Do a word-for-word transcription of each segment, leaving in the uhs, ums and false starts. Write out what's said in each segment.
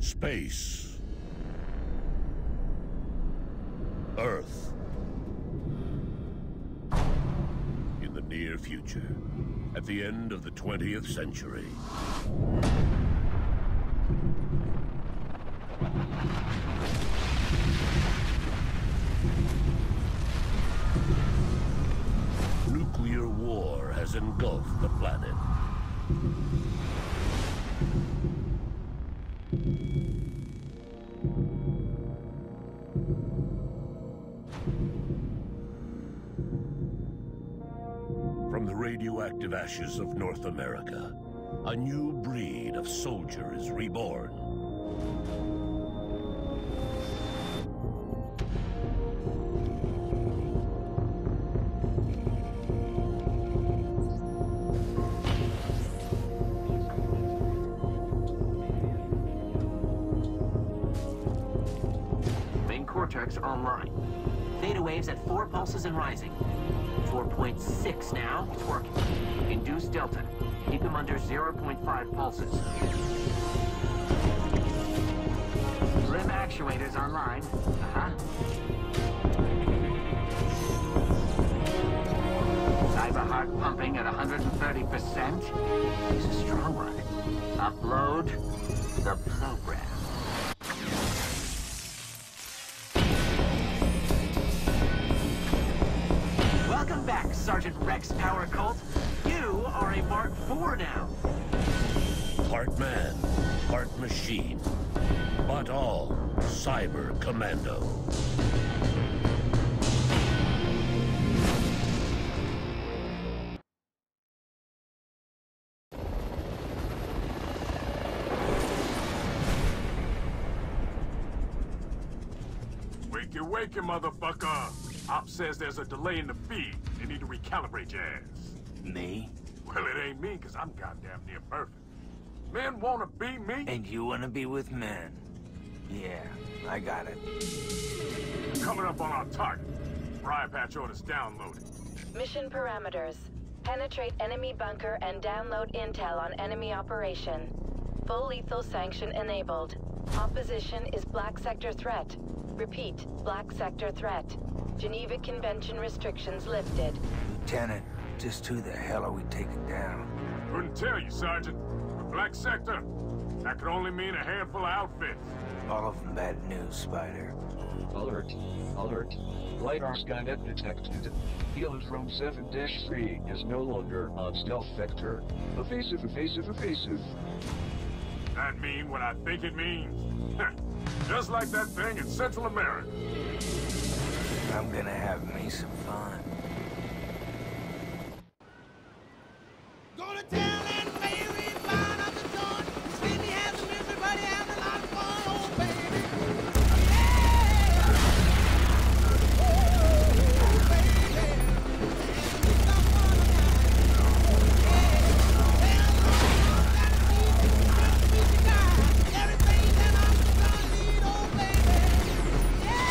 Space. Earth. In the near future, at the end of the twentieth century. Nuclear war has engulfed the planet. From the radioactive ashes of North America, a new breed of soldier is reborn. Online. Theta waves at four pulses and rising. four point six now. It's working. Induce delta. Keep them under zero point five pulses. Rim actuators online. Uh-huh. Cyber heart pumping at one hundred thirty percent. It's a strong one. Upload the program. Sergeant Rex Power Colt, you are a Mark four now. Part man, part machine, but all cyber commando. Wakey, wakey, motherfucker. Op says there's a delay in the feed. They need to recalibrate your ass. Me? Well, it ain't me, because I'm goddamn near perfect. Men want to be me. And you want to be with men. Yeah, I got it. Coming up on our target. Briarpatch orders downloaded. Mission parameters. Penetrate enemy bunker and download intel on enemy operation. Full lethal sanction enabled. Opposition is Black Sector threat. Repeat, Black Sector threat. Geneva Convention restrictions lifted. Lieutenant, just who the hell are we taking down? Couldn't tell you, Sergeant. The Black Sector. That could only mean a handful of outfits. All of them bad news, Spider. Alert, alert. Lidar skynet detected. Helotron seven dash three is no longer on stealth sector. Evasive, evasive, evasive. That mean what I think it means. Just like that thing in Central America. I'm gonna have me some fun. Go to town and baby, find out the dawn. Spin the hands and everybody having a lot of fun, oh baby. Yeah! Oh baby. Everything that I'm gonna need, oh baby. Yeah!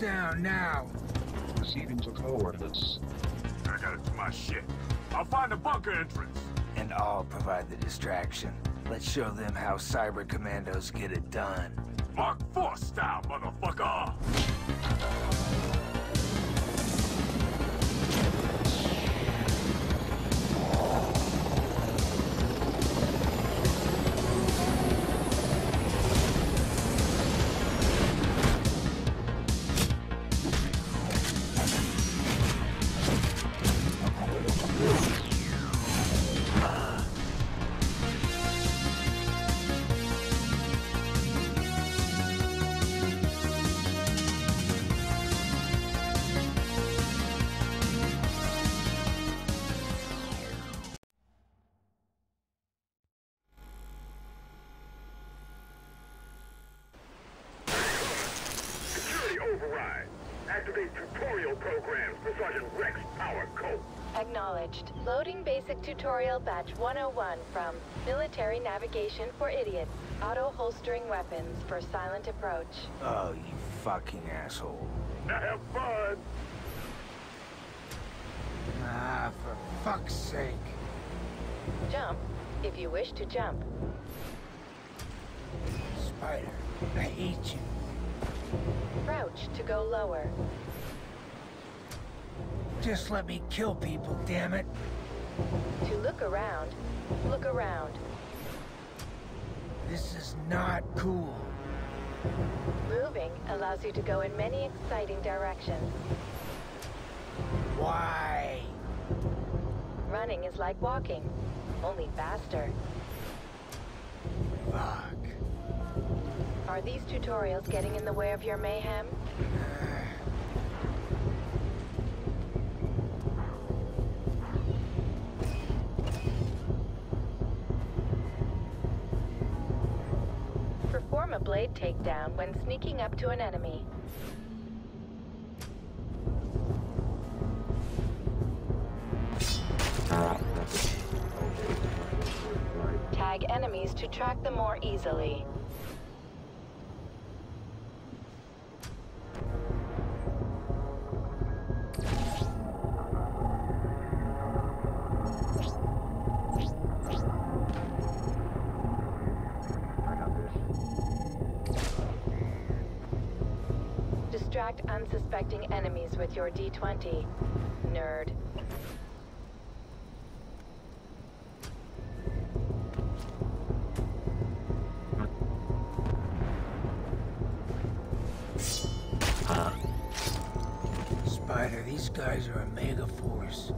Down now. Proceeding to coordinates. I gotta do my shit. I'll find the bunker entrance. And I'll provide the distraction. Let's show them how cyber commandos get it done. Mark four style, motherfucker! Acknowledged. Loading basic tutorial batch one oh one from Military Navigation for Idiots. Auto holstering weapons for silent approach. Oh, you fucking asshole. Now have fun! Ah, for fuck's sake. Jump, if you wish to jump. Spider, I hate you. Crouch to go lower. Just let me kill people, damn it. To look around. Look around. This is not cool. Moving allows you to go in many exciting directions. Why? Running is like walking, only faster. Fuck. Are these tutorials getting in the way of your mayhem? Perform a blade takedown when sneaking up to an enemy. Tag enemies to track them more easily. Distract unsuspecting enemies with your D twenty, nerd. Spider, these guys are Omega Force.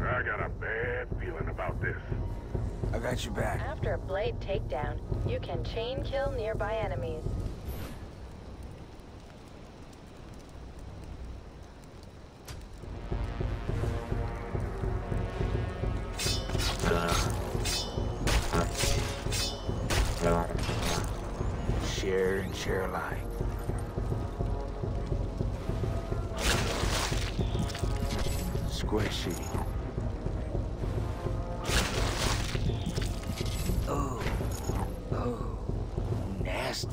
I got a bad feeling about this. I got your back. After a blade takedown, you can chain kill nearby enemies. Share and share alike. Squishy. Oh, oh, nasty.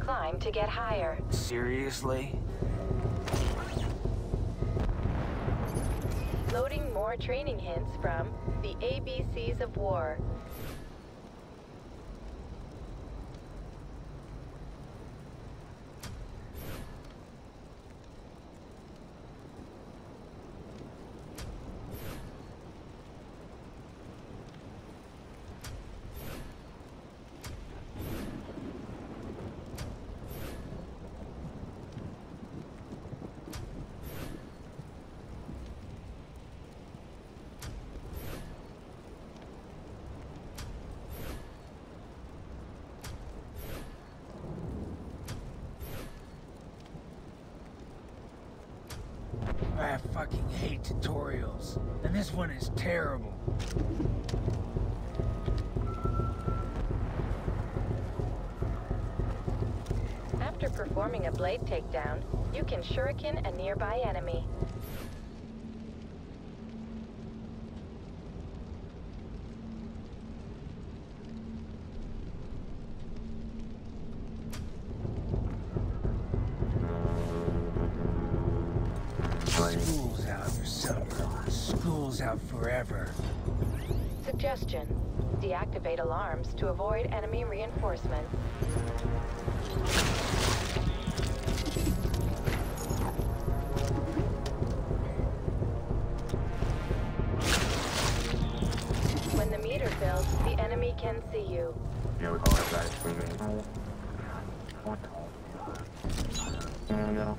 Climb to get higher. Seriously? Loading more training hints from the A B Cs of War. I fucking hate tutorials, and this one is terrible. After performing a blade takedown, you can shuriken a nearby enemy. School's out for summer. School's out forever. Suggestion. Deactivate alarms to avoid enemy reinforcements. When the meter fills, the enemy can see you. Yeah, we call it guys screaming. There we go.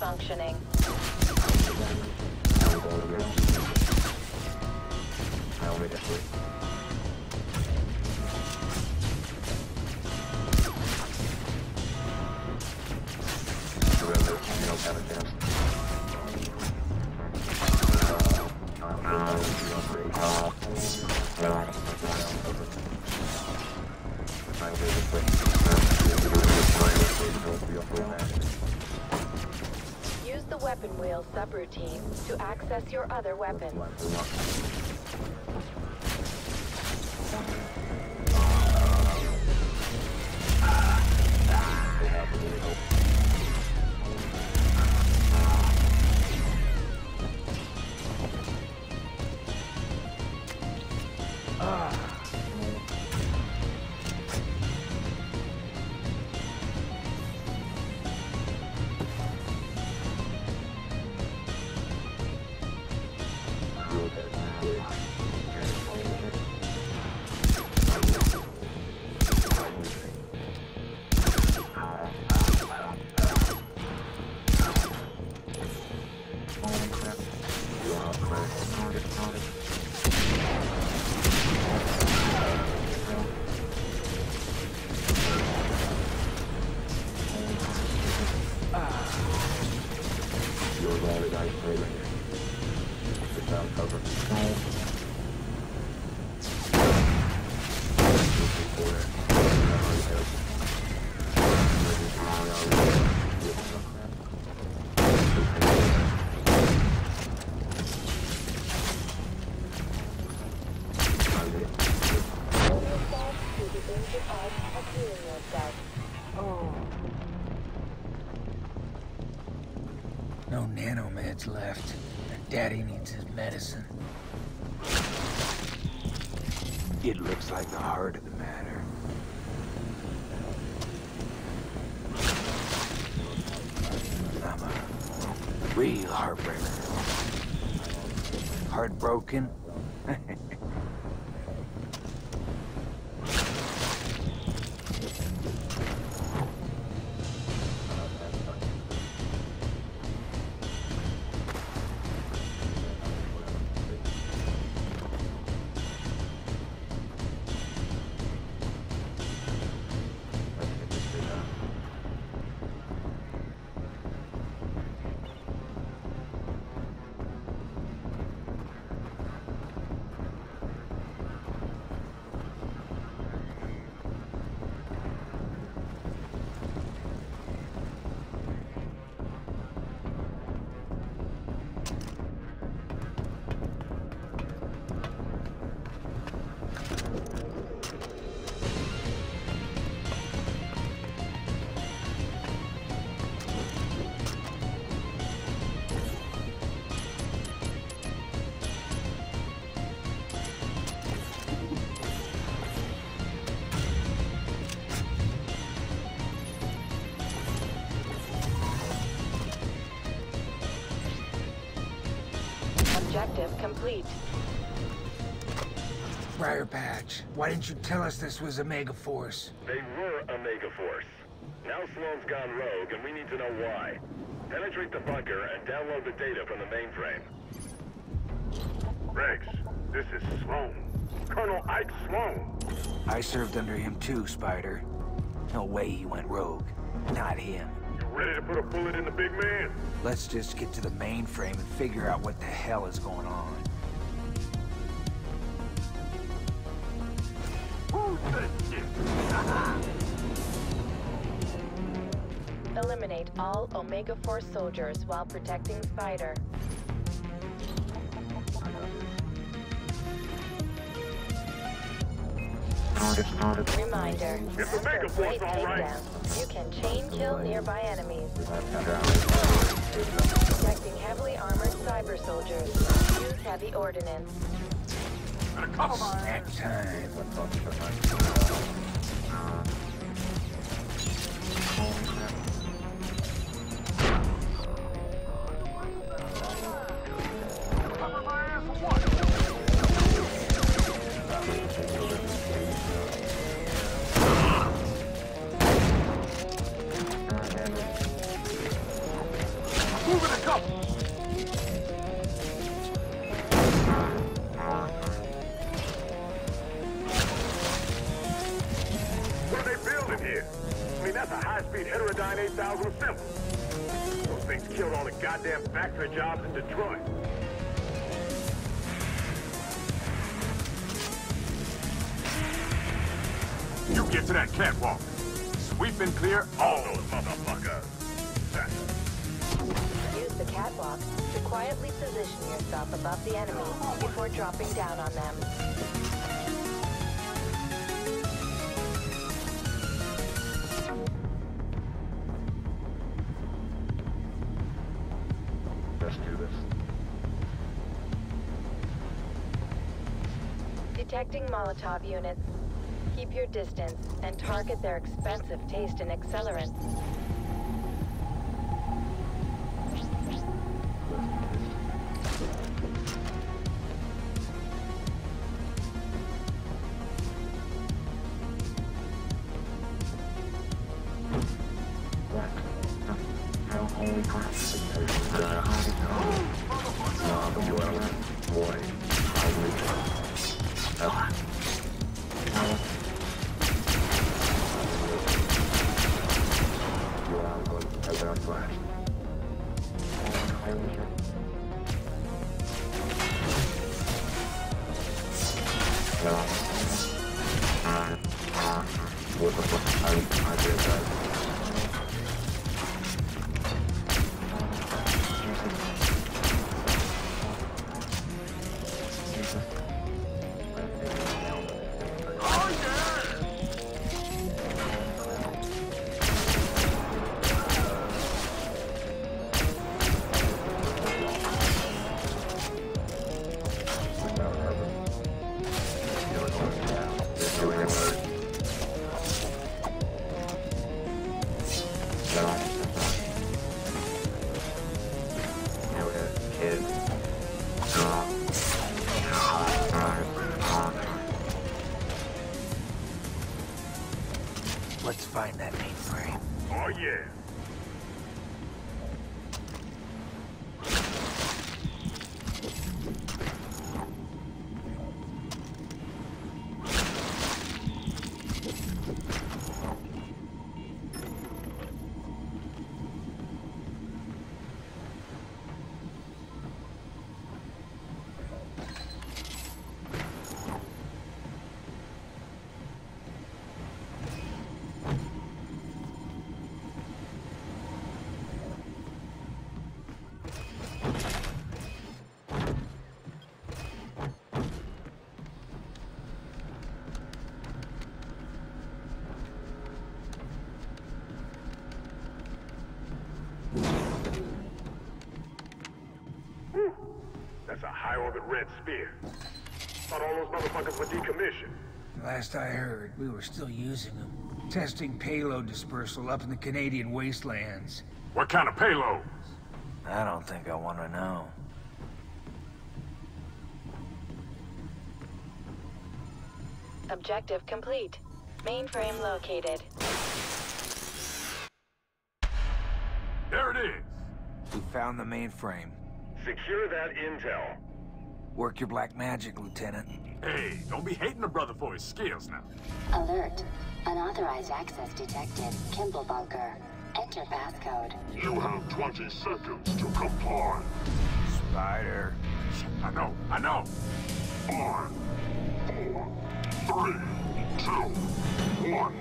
Functioning. Use the weapon wheel subroutine to access your other weapons. Left, and Daddy needs his medicine. It looks like the heart of the matter. I'm a real heartbreaker. Heartbroken? Objective complete. Briarpatch, why didn't you tell us this was Omega Force? They were Omega Force. Now Sloan's gone rogue, and we need to know why. Penetrate the bunker and download the data from the mainframe. Rex, this is Sloan. Colonel Ike Sloan. I served under him too, Spider. No way he went rogue. Not him. Ready to put a bullet in the big man? Let's just get to the mainframe and figure out what the hell is going on. Eliminate all Omega Force soldiers while protecting Spider. Reminder, it's Omega Force, all right. You can chain kill nearby enemies. Protecting heavily armored cyber soldiers. Use heavy ordnance. Snack time. Jobs in Detroit. Get to that catwalk. Sweep and clear all those motherfuckers. Use the catwalk to quietly position yourself above the enemy before dropping down on them. Let's do this. Detecting Molotov units. Keep your distance and target their expensive taste in accelerants. Red Spear. Thought all those motherfuckers were decommissioned. Last I heard, we were still using them. Testing payload dispersal up in the Canadian wastelands. What kind of payloads? I don't think I want to know. Objective complete. Mainframe located. There it is! We found the mainframe. Secure that intel. Work your black magic, Lieutenant. Hey, don't be hating a brother for his skills now. Alert. Unauthorized access detected. Kimball Bunker. Enter passcode. You have twenty seconds to comply. Spider. I know, I know. Five, four, three, two, one.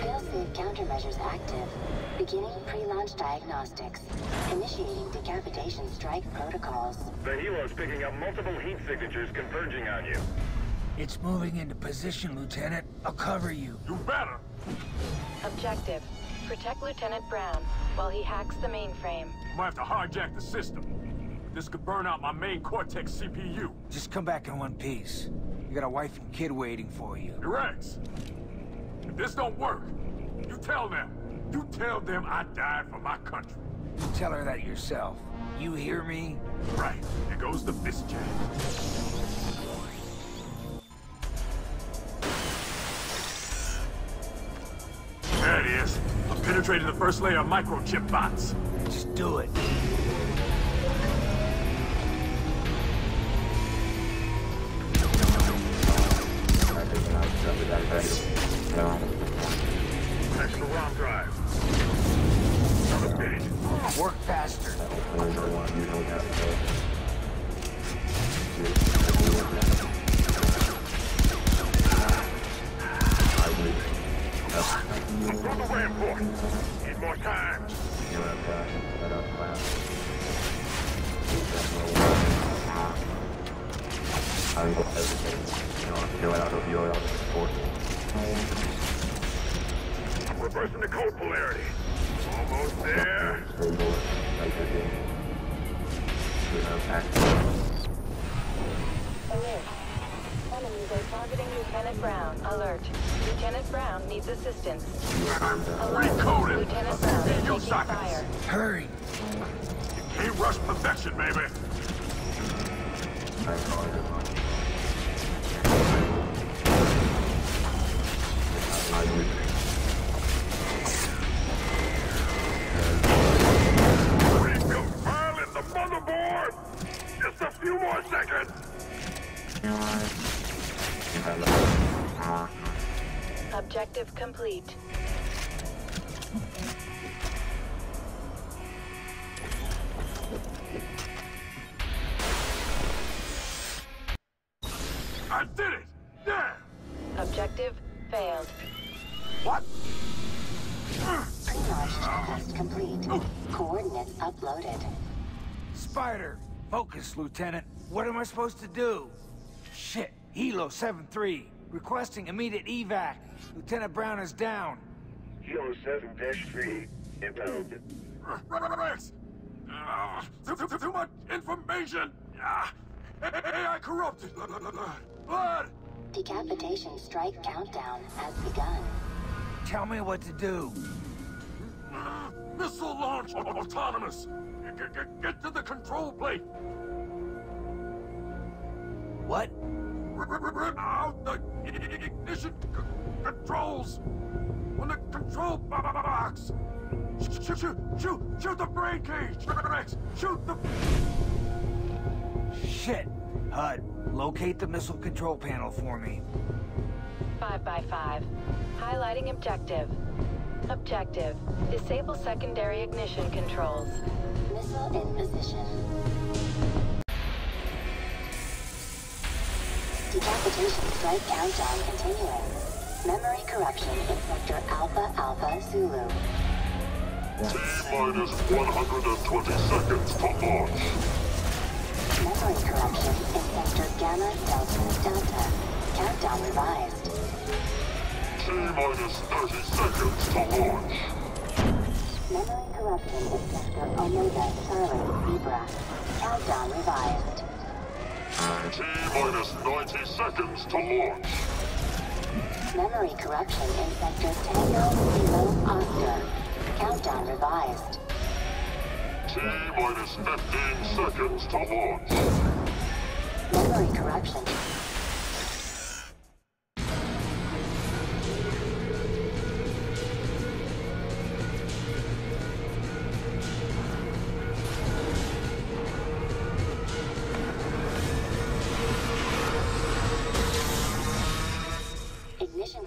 Failsafe countermeasures active. Beginning pre-launch diagnostics. Initiating decapitation strike protocols. The helo's picking up multiple heat signatures converging on you. It's moving into position, Lieutenant. I'll cover you. You better! Objective. Protect Lieutenant Brown while he hacks the mainframe. Might have to hijack the system. This could burn out my main Cortex C P U. Just come back in one piece. You got a wife and kid waiting for you. Rex! If this don't work, you tell them. You tell them I died for my country. Tell her that yourself. You hear me? Right. There goes the fist jam. There it is. I'm penetrating the first layer of microchip bots. Just do it. Extra ROM drive. Work faster. I more times. Reversing the code polarity. Almost there. Alert. Enemies are targeting Lieutenant Brown. Alert. Lieutenant Brown needs assistance. Alert. Recoded. Lieutenant Brown is taking fire. Hurry. You can't rush perfection, baby. We've compiled the motherboard. Just a few more seconds. Objective complete. I did it! Yeah! Objective failed. What? Pre-launch task complete. Oh. Coordinates uploaded. Spider, focus, Lieutenant. What am I supposed to do? Shit, Helo seven three, requesting immediate evac. Lieutenant Brown is down. Helo seven dash three, impounded. Rex! Uh, too, too, too much information! Uh, A I corrupted! Blood! Decapitation strike countdown has begun. Tell me what to do. Uh, missile launch autonomous! G g get to the control plate! What? Rip out the ignition controls on the control box. Shoot, shoot, shoot, shoot the brain cage. Shoot the. Shit. H U D, locate the missile control panel for me. Five by five. Highlighting objective. Objective: disable secondary ignition controls. Missile in position. Decapitation strike countdown continuing. Memory corruption in sector Alpha Alpha Zulu. T-minus one hundred twenty seconds to launch. Memory corruption in sector Gamma Delta Delta. Countdown revised. T-minus thirty seconds to launch. Memory corruption in sector Omega Charlie Zebra. Countdown revised. T-minus ninety seconds to launch. Memory corruption in sector Tango Zero Oscar. Countdown revised. T-minus fifteen seconds to launch. Memory corruption.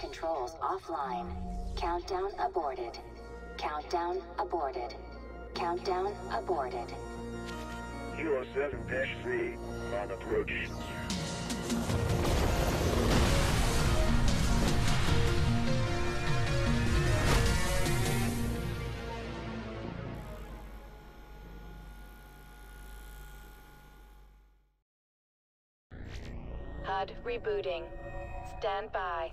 Controls offline. Countdown aborted. Countdown aborted. Countdown aborted. Hero seven dash three on approach. H U D rebooting. Stand by.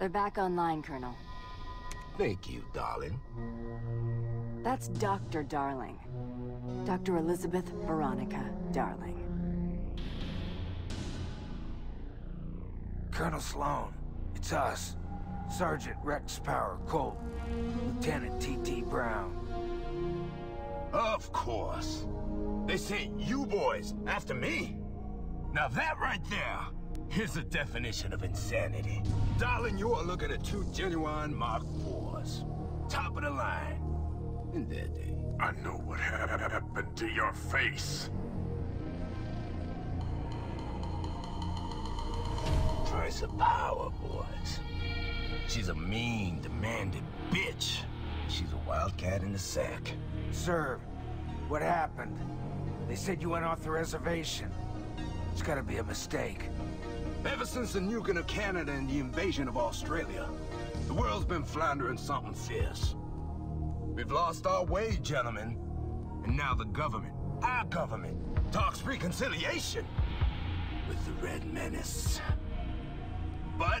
They're back online, Colonel. Thank you, darling. That's Doctor Darling. Doctor Elizabeth Veronica Darling. Colonel Sloan, it's us. Sergeant Rex Power Colt. Lieutenant T T Brown. Of course. They sent you boys after me. Now that right there. Here's the definition of insanity. Darling, you are looking at two genuine Mark fours. Top of the line. In their day. I know what happened to your face. Price of power, boys. She's a mean, demanding bitch. She's a wildcat in the sack. Sir, what happened? They said you went off the reservation. It's gotta be a mistake. Ever since the nuking of Canada and the invasion of Australia, The world's been floundering something fierce. We've lost our way, gentlemen. And now the government, our government, talks reconciliation with the Red Menace. But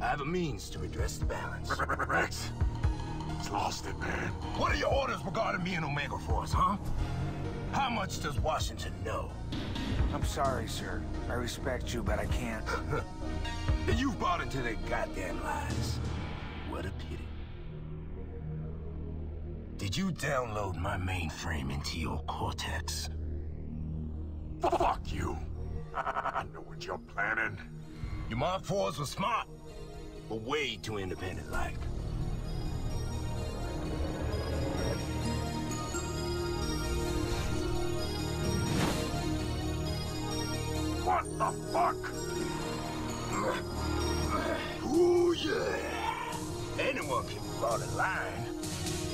I have a means to redress the balance. Rex, he's lost it, man. What are your orders regarding me and Omega Force, huh? How much does Washington know? I'm sorry, sir. I respect you, but I can't. And you've bought into their goddamn lies. What a pity. Did you download my mainframe into your cortex? Fuck you. I know what you're planning. Your Mark fours were smart, but way too independent-like. What the fuck? Ooh, yeah. Anyone can fall in line.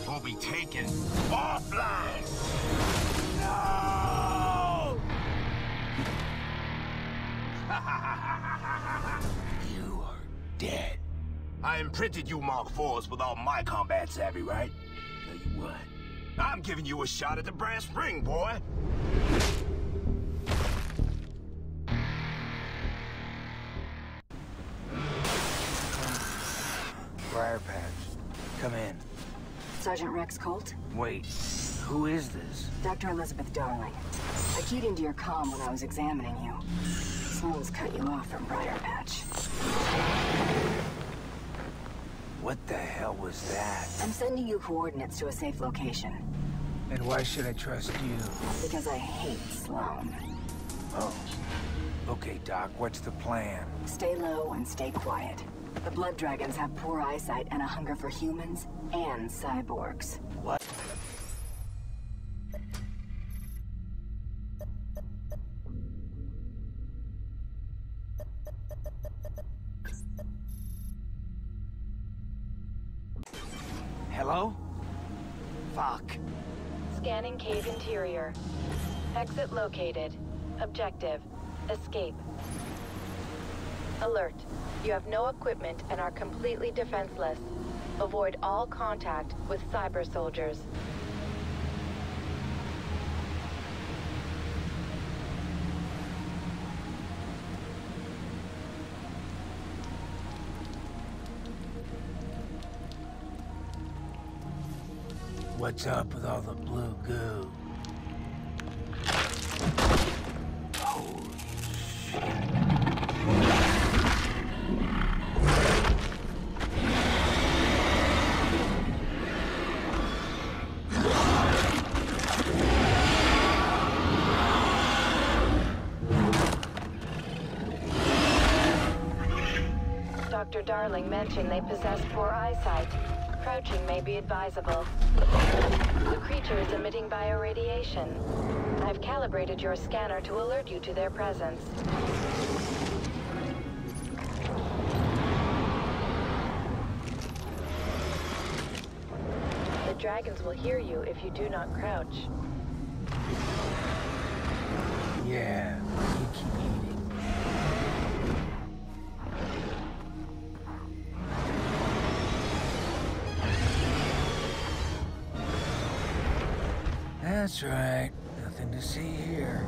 We'll be taken offline. No! You are dead. I imprinted you Mark fours with all my combat savvy, right? Tell you what, I'm giving you a shot at the brass ring, boy. Briarpatch, come in. Sergeant Rex Colt? Wait, who is this? Doctor Elizabeth Darling. I keyed into your comm when I was examining you. Someone's cut you off from Briarpatch. What the hell was that? I'm sending you coordinates to a safe location. And why should I trust you? Because I hate Sloan. Oh. Okay, Doc, what's the plan? Stay low and stay quiet. The blood dragons have poor eyesight and a hunger for humans and cyborgs. What? Hello? Fuck. Scanning cave interior. Exit located. Objective, escape. Alert. You have no equipment and are completely defenseless. Avoid all contact with cyber soldiers. What's up with all the blue goo? Doctor Darling mentioned they possess poor eyesight. Crouching may be advisable. The creature is emitting bioradiation. I've calibrated your scanner to alert you to their presence. The dragons will hear you if you do not crouch. Yeah, you keep eating. That's right. Nothing to see here.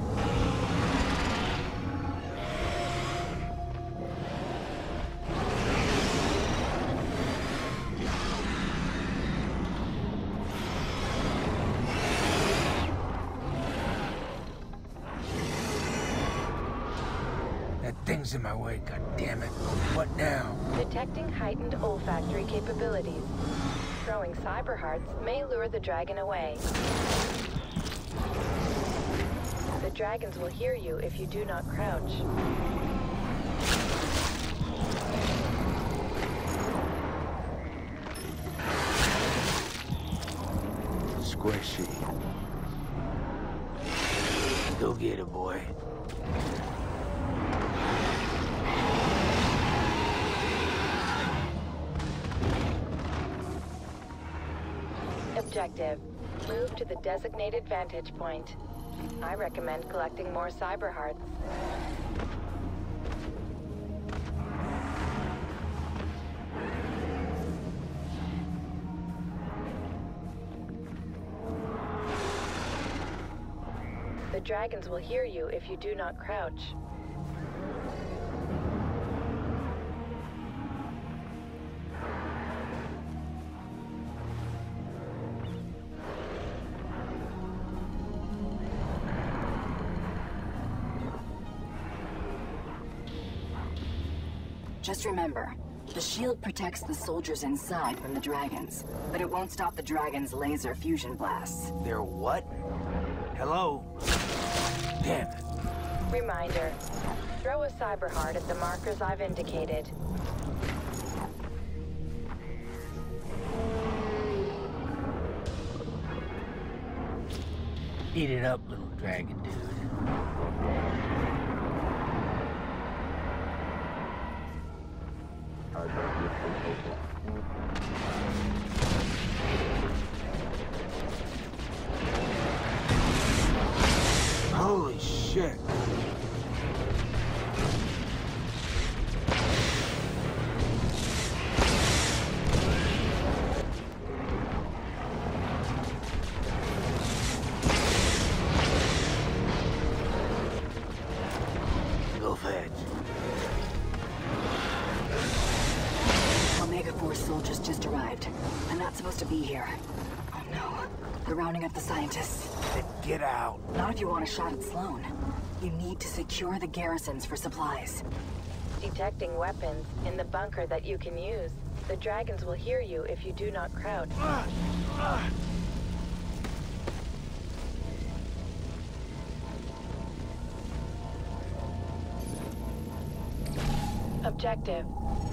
That thing's in my way, goddammit. What now? Detecting heightened olfactory capabilities. Throwing cyber hearts may lure the dragon away. The dragons will hear you if you do not crouch. Squishy. Go get it, boy. Objective: move to the designated vantage point. I recommend collecting more cyber hearts. dragons will hear you if you do not crouch. Just remember, the shield protects the soldiers inside from the dragons, but it won't stop the dragons' laser fusion blasts. They're what? Hello? Damn it. Reminder, throw a cyber heart at the markers I've indicated. Eat it up, little dragon dude. Holy shit. Rounding up the scientists. Then get out. Not if you want a shot at Sloan. You need to secure the garrisons for supplies. Detecting weapons in the bunker that you can use. The dragons will hear you if you do not crouch. Uh, uh. Objective.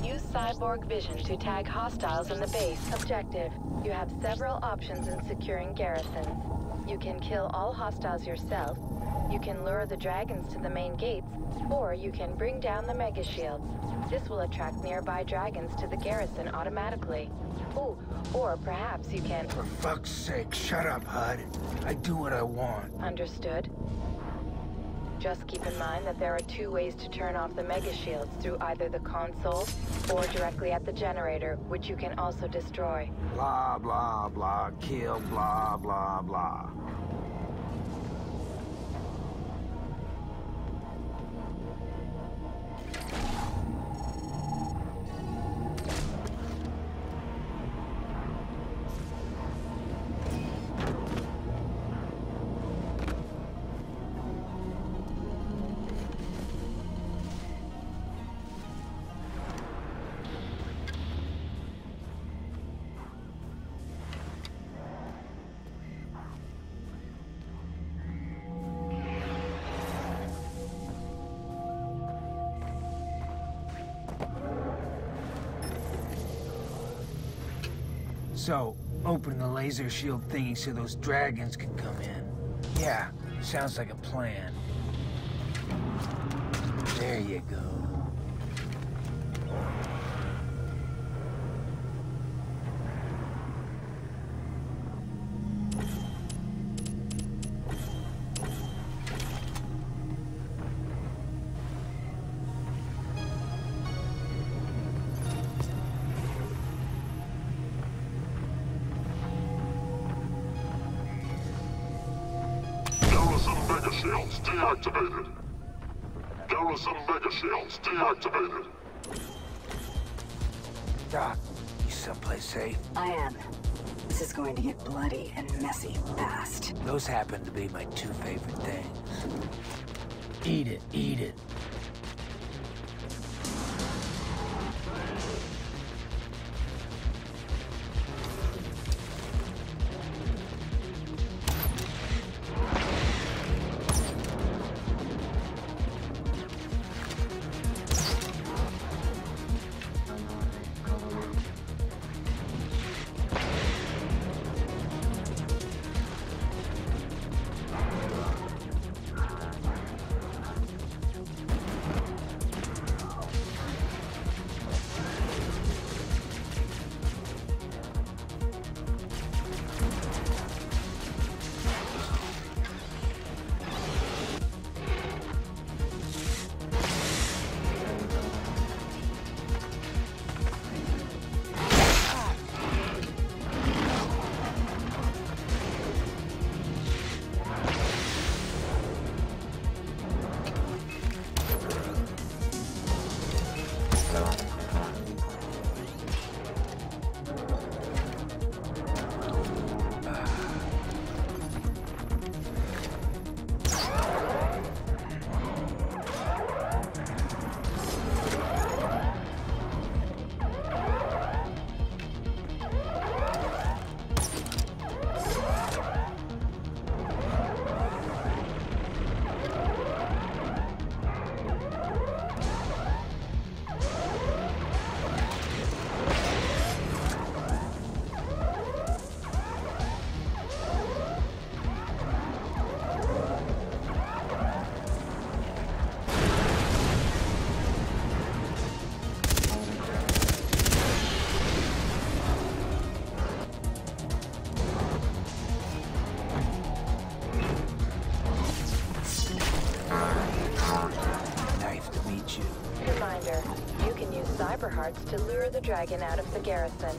Use cyborg vision to tag hostiles in the base. Objective. You have several options in securing garrisons. You can kill all hostiles yourself, you can lure the dragons to the main gates, or you can bring down the mega shields. This will attract nearby dragons to the garrison automatically. Ooh, or perhaps you can... For fuck's sake, shut up, H U D. I do what I want. Understood. Just keep in mind that there are two ways to turn off the mega shields, through either the console or directly at the generator, which you can also destroy. Blah, blah, blah, kill, blah, blah, blah. So, open the laser shield thingy so those dragons can come in. Yeah, sounds like a plan. There you go. Deactivated. Garrison mega shields deactivated. Doc, you someplace safe? I am. This is going to get bloody and messy fast. Those happen to be my two favorite things. Eat it, eat it. Earharts to lure the dragon out of the garrison.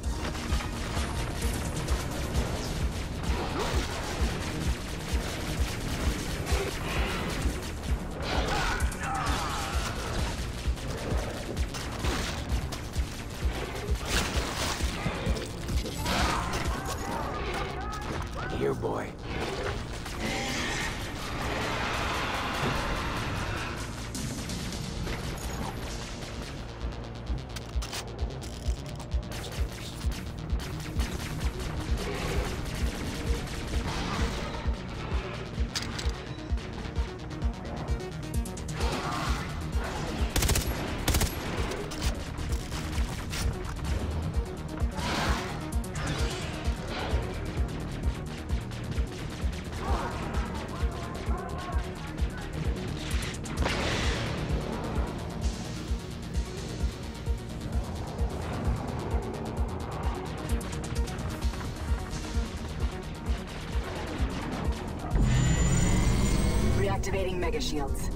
Activating mega shields.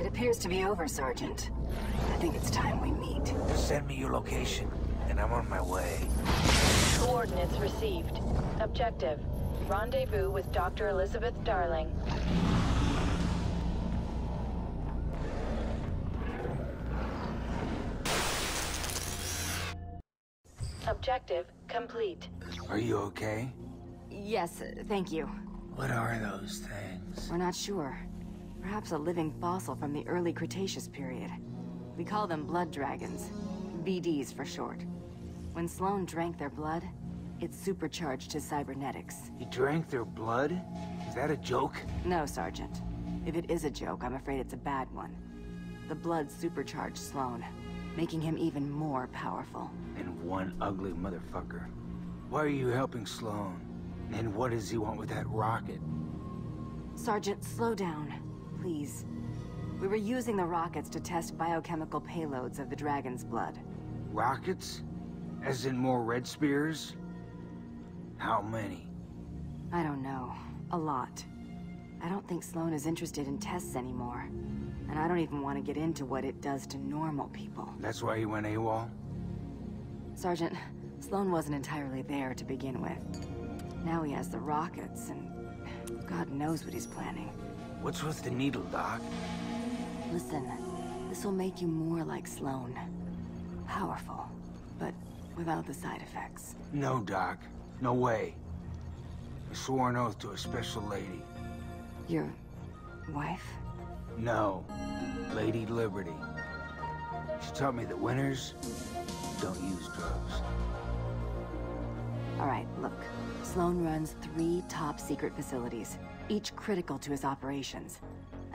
It appears to be over, Sergeant. I think it's time we meet. Send me your location, and I'm on my way. Coordinates received. Objective: rendezvous with Doctor Elizabeth Darling. Objective complete. Are you okay? Yes, thank you. What are those things? We're not sure. Perhaps a living fossil from the early Cretaceous period. We call them blood dragons. B Ds for short. When Sloan drank their blood, it supercharged his cybernetics. He drank their blood? Is that a joke? No, Sergeant. If it is a joke, I'm afraid it's a bad one. The blood supercharged Sloan, making him even more powerful. And one ugly motherfucker. Why are you helping Sloan? And what does he want with that rocket? Sergeant, slow down, please. We were using the rockets to test biochemical payloads of the dragon's blood. Rockets? As in more Red Spears? How many? I don't know. A lot. I don't think Sloan is interested in tests anymore. And I don't even want to get into what it does to normal people. That's why he went AWOL? Sergeant, Sloan wasn't entirely there to begin with. Now he has the rockets, and God knows what he's planning. What's with the needle, Doc? Listen, this will make you more like Sloan. Powerful, but without the side effects. No, Doc. No way. I swore an oath to a special lady. Your wife? No. Lady Liberty. She taught me that winners don't use drugs. All right, look. Sloan runs three top secret facilities, each critical to his operations.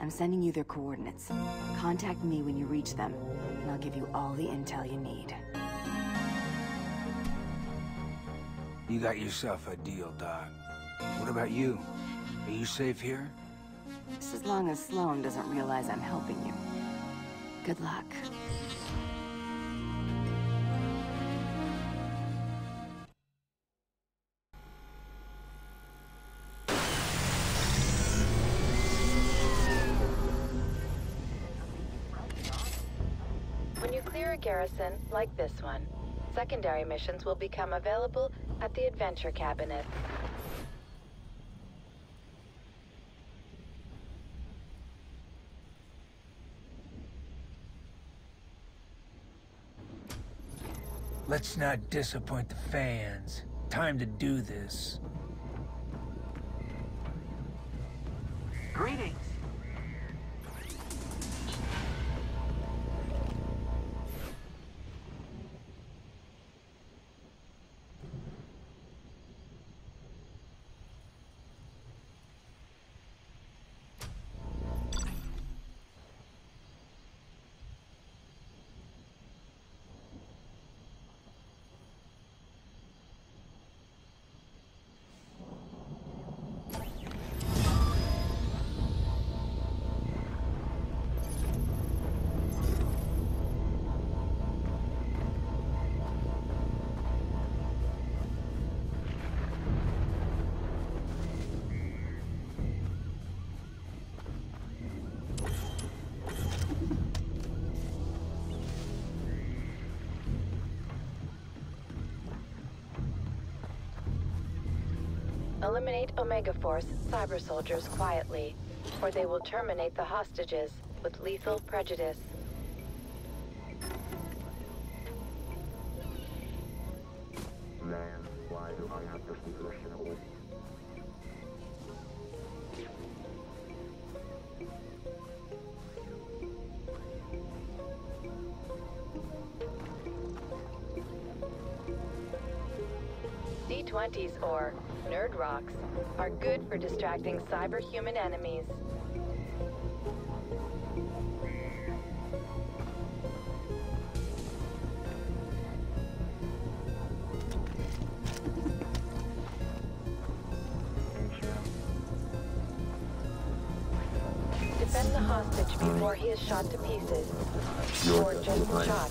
I'm sending you their coordinates. Contact me when you reach them, and I'll give you all the intel you need. You got yourself a deal, Doc. What about you? Are you safe here? Just as long as Sloan doesn't realize I'm helping you. Good luck. When you clear a garrison like this one, secondary missions will become available at the Adventure Cabinet. Let's not disappoint the fans. Time to do this. Greetings. Eliminate Omega Force cyber soldiers quietly, or they will terminate the hostages with lethal prejudice. Man, why do I have to speak Russian always? C twenties or Nerd Rocks are good for distracting cyber-human enemies. Defend the hostage before he is shot to pieces, or just shot.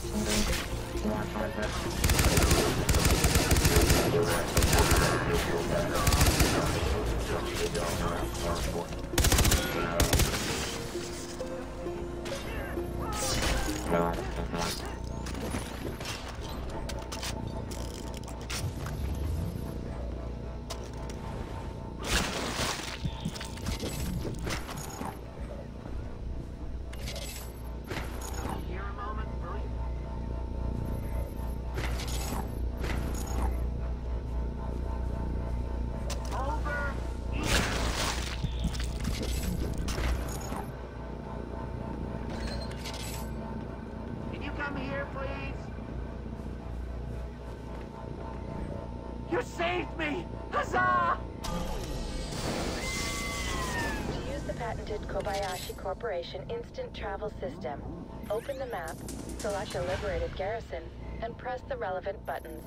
Kobayashi Corporation instant travel system. Open the map, select a liberated garrison, and press the relevant buttons.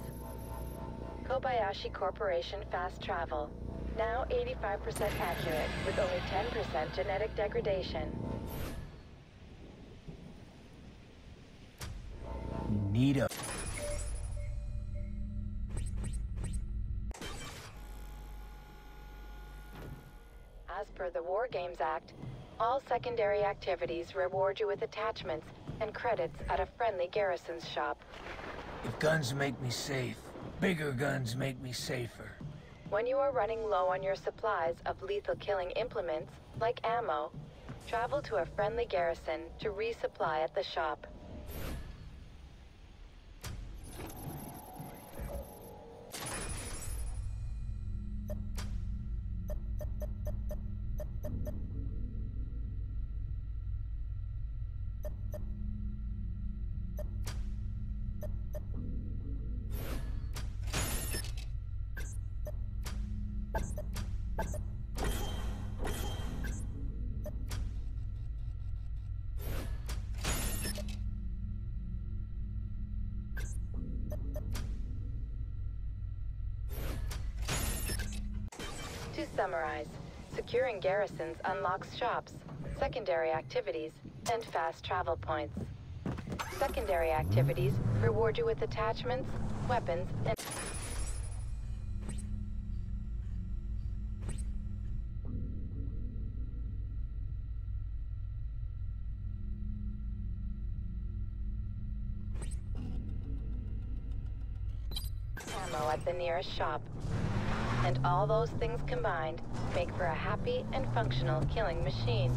Kobayashi Corporation fast travel. Now eighty-five percent accurate, with only ten percent genetic degradation. Need a... As per the War Games Act, all secondary activities reward you with attachments and credits at a friendly garrison's shop. If guns make me safe, bigger guns make me safer. When you are running low on your supplies of lethal killing implements, like ammo, travel to a friendly garrison to resupply at the shop. To summarize, securing garrisons unlocks shops, secondary activities, and fast travel points. Secondary activities reward you with attachments, weapons, and... ammo at the nearest shop. And all those things combined make for a happy and functional killing machine.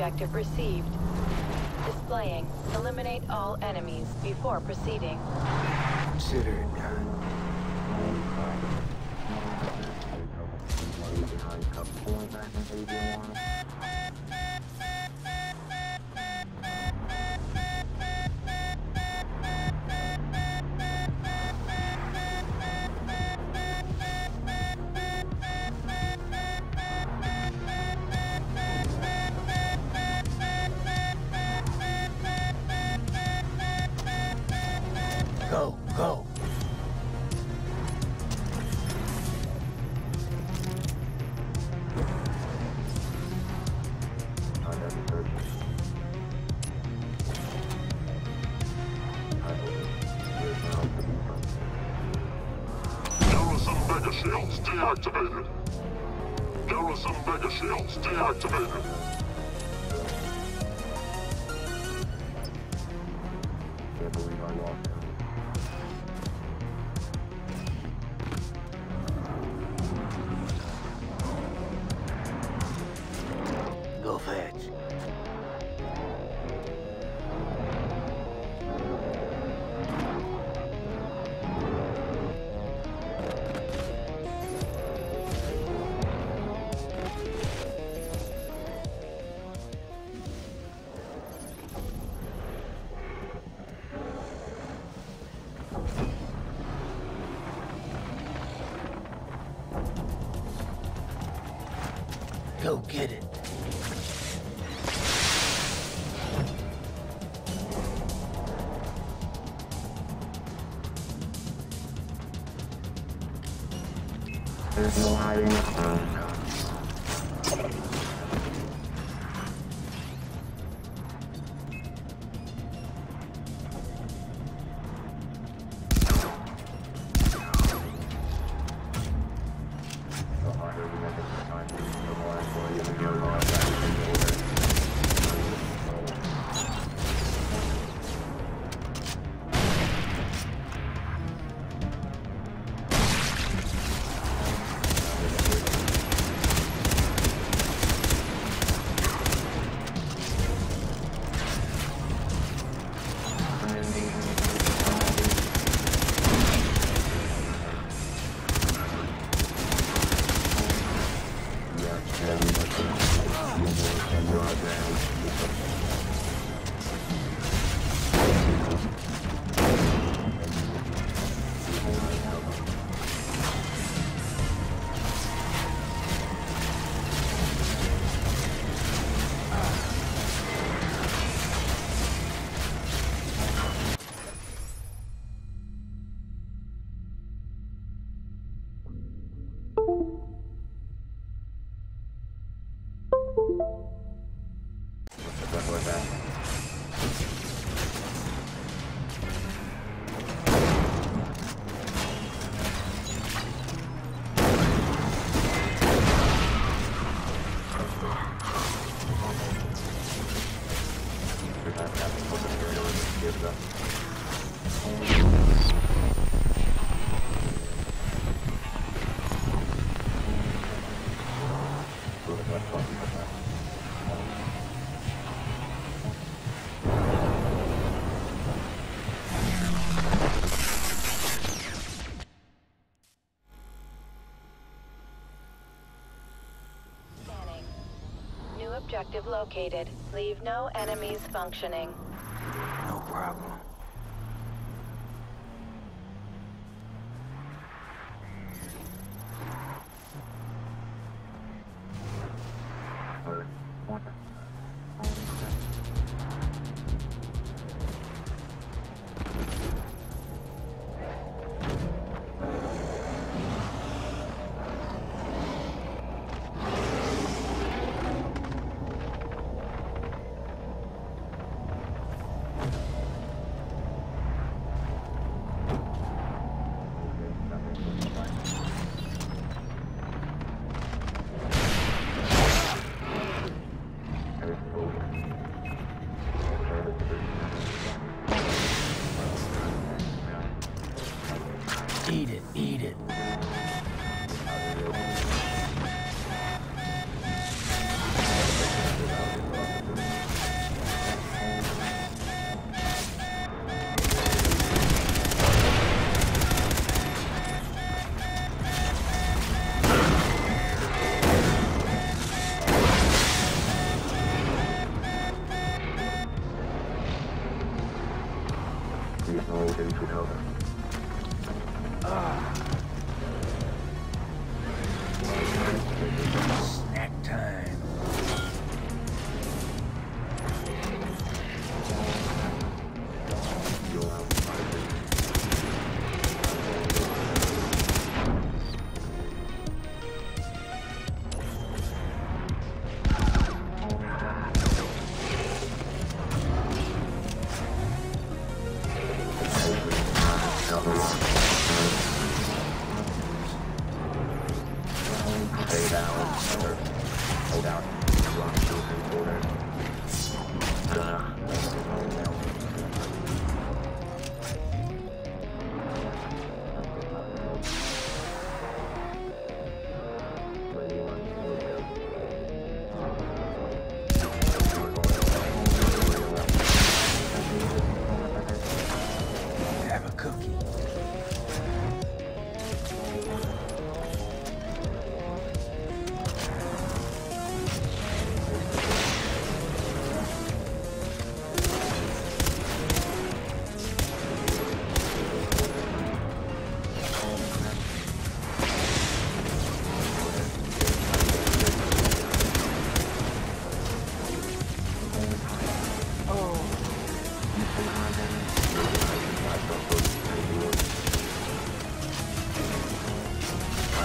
Objective received. Displaying. Eliminate all enemies before proceeding. Consider it done. Mega Shields deactivated. Garrison Mega Shields deactivated. I can't believe I lost him. Go get it. There's no hiding this time. Objective located. Leave no enemies functioning. No problem. Please know that you should help. Ah.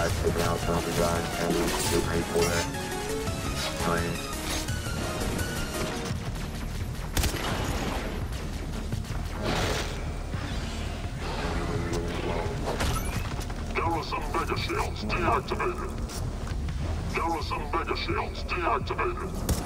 guys taking out some design and we're ready for that. Fine. Shields deactivated. Garrison mega shields deactivated.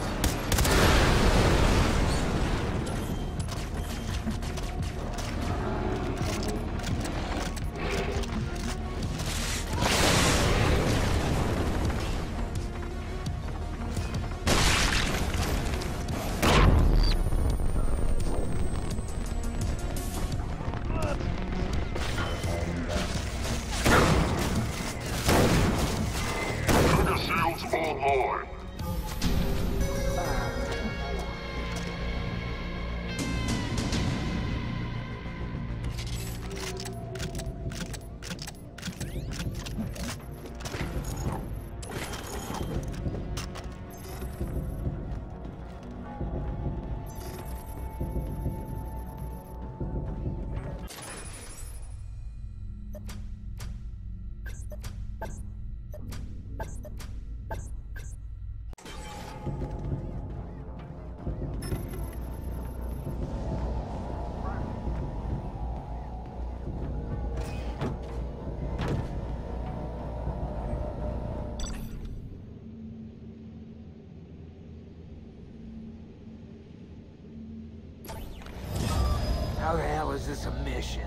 How the hell is this a mission?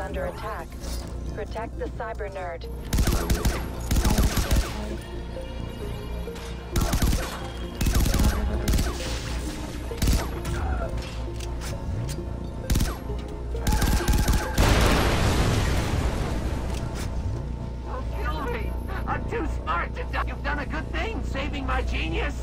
Under attack. Protect the cyber nerd. Kill me! I'm too smart to die! You've done a good thing saving my genius!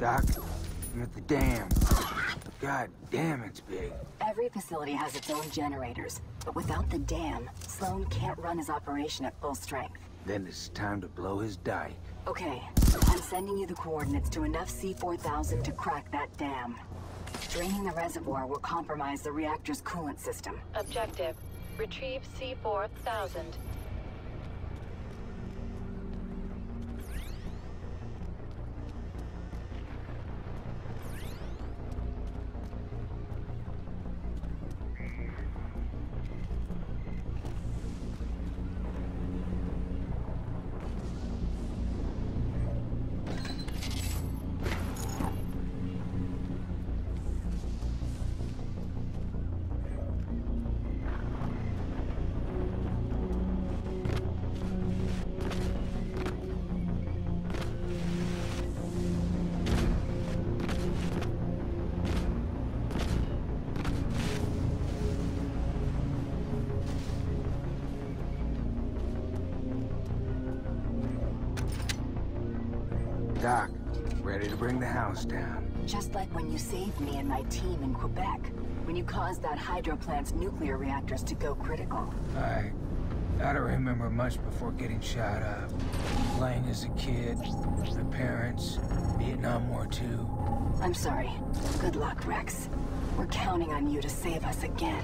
Doc, I'm at the dam. God damn, it's big. Every facility has its own generators, but without the dam, Sloan can't run his operation at full strength. Then it's time to blow his dike. Okay, I'm sending you the coordinates to enough C four thousand to crack that dam. Draining the reservoir will compromise the reactor's coolant system. Objective, retrieve C four thousand. Doc, ready to bring the house down. Just like when you saved me and my team in Quebec, when you caused that hydro plant's nuclear reactors to go critical. I... I don't remember much before getting shot up. Playing as a kid, the parents, Vietnam War two. I'm sorry. Good luck, Rex. We're counting on you to save us again.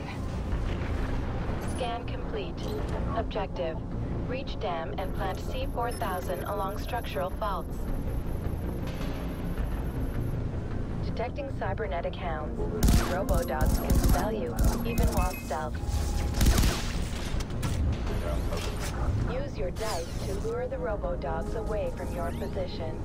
Scan complete. Objective, reach dam and plant C four thousand along structural faults. Detecting cybernetic hounds. Robo-dogs can smell you, even while stealth. Use your dice to lure the robo-dogs away from your position.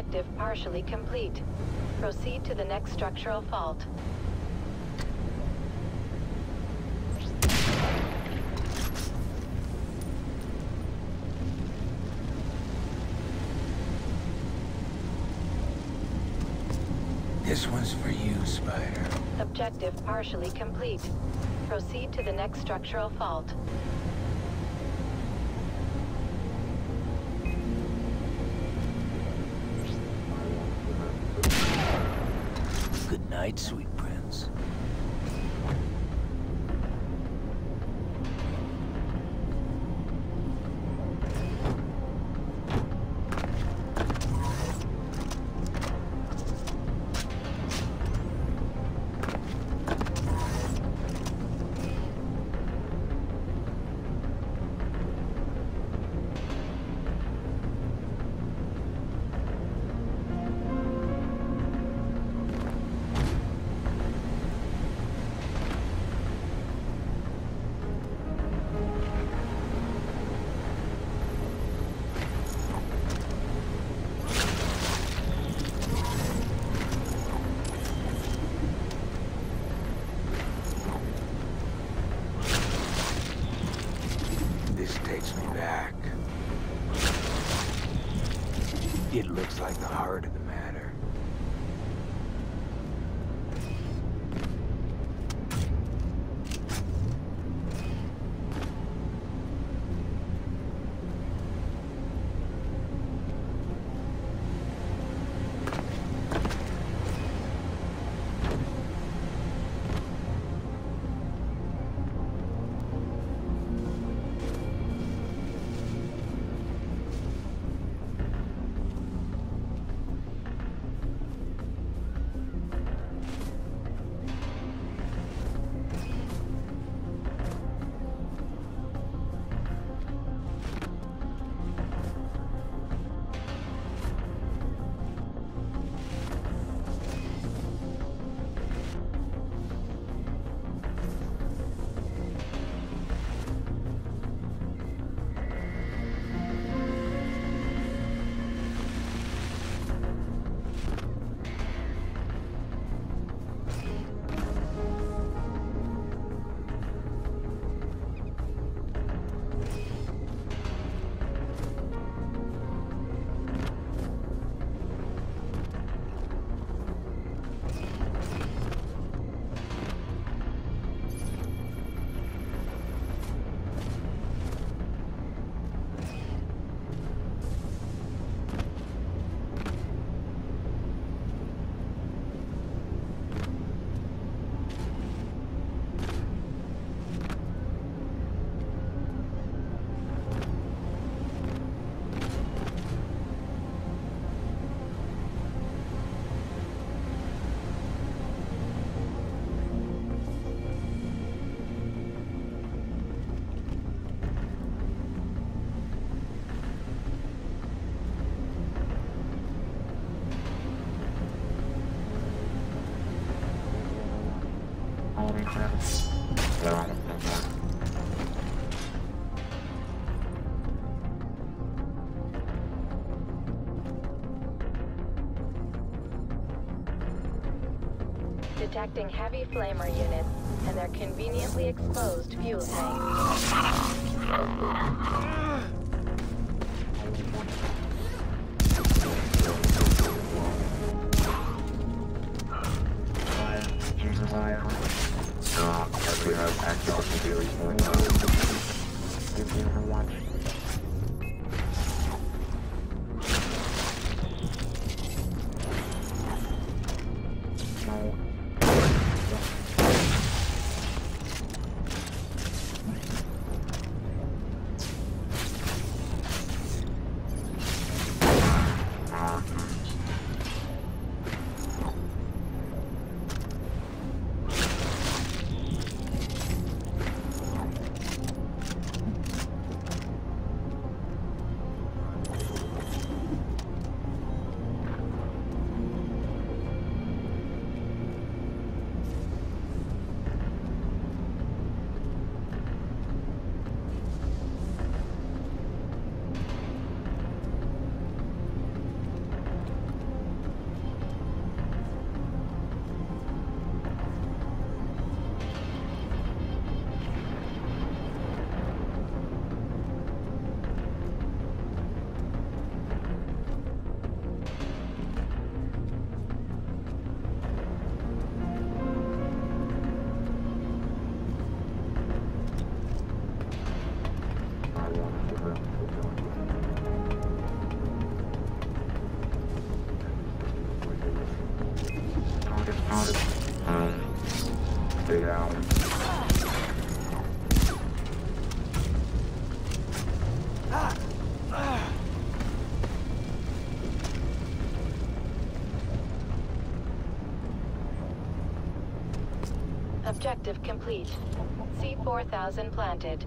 Objective partially complete. Proceed to the next structural fault. This one's for you, Spider. Objective partially complete. Proceed to the next structural fault. Night, sweet prince. back. It looks like the heart of the matter. Detecting heavy flamer units and their conveniently exposed fuel tanks. Objective complete. C four thousand planted.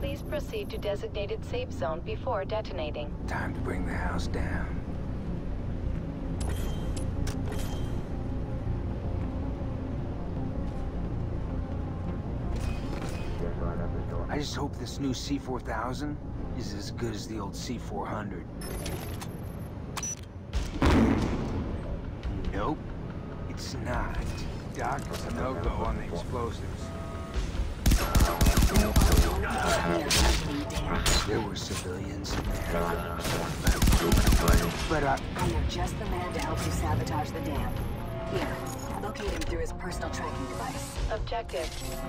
Please proceed to designated safe zone before detonating. Time to bring the house down. I just hope this new C four thousand is as good as the old C four hundred. Nope, it's not. Doc, it's a no-go on the explosives. There were some But I am just the man to help you sabotage the dam. Here, locate him through his personal tracking device. Objective,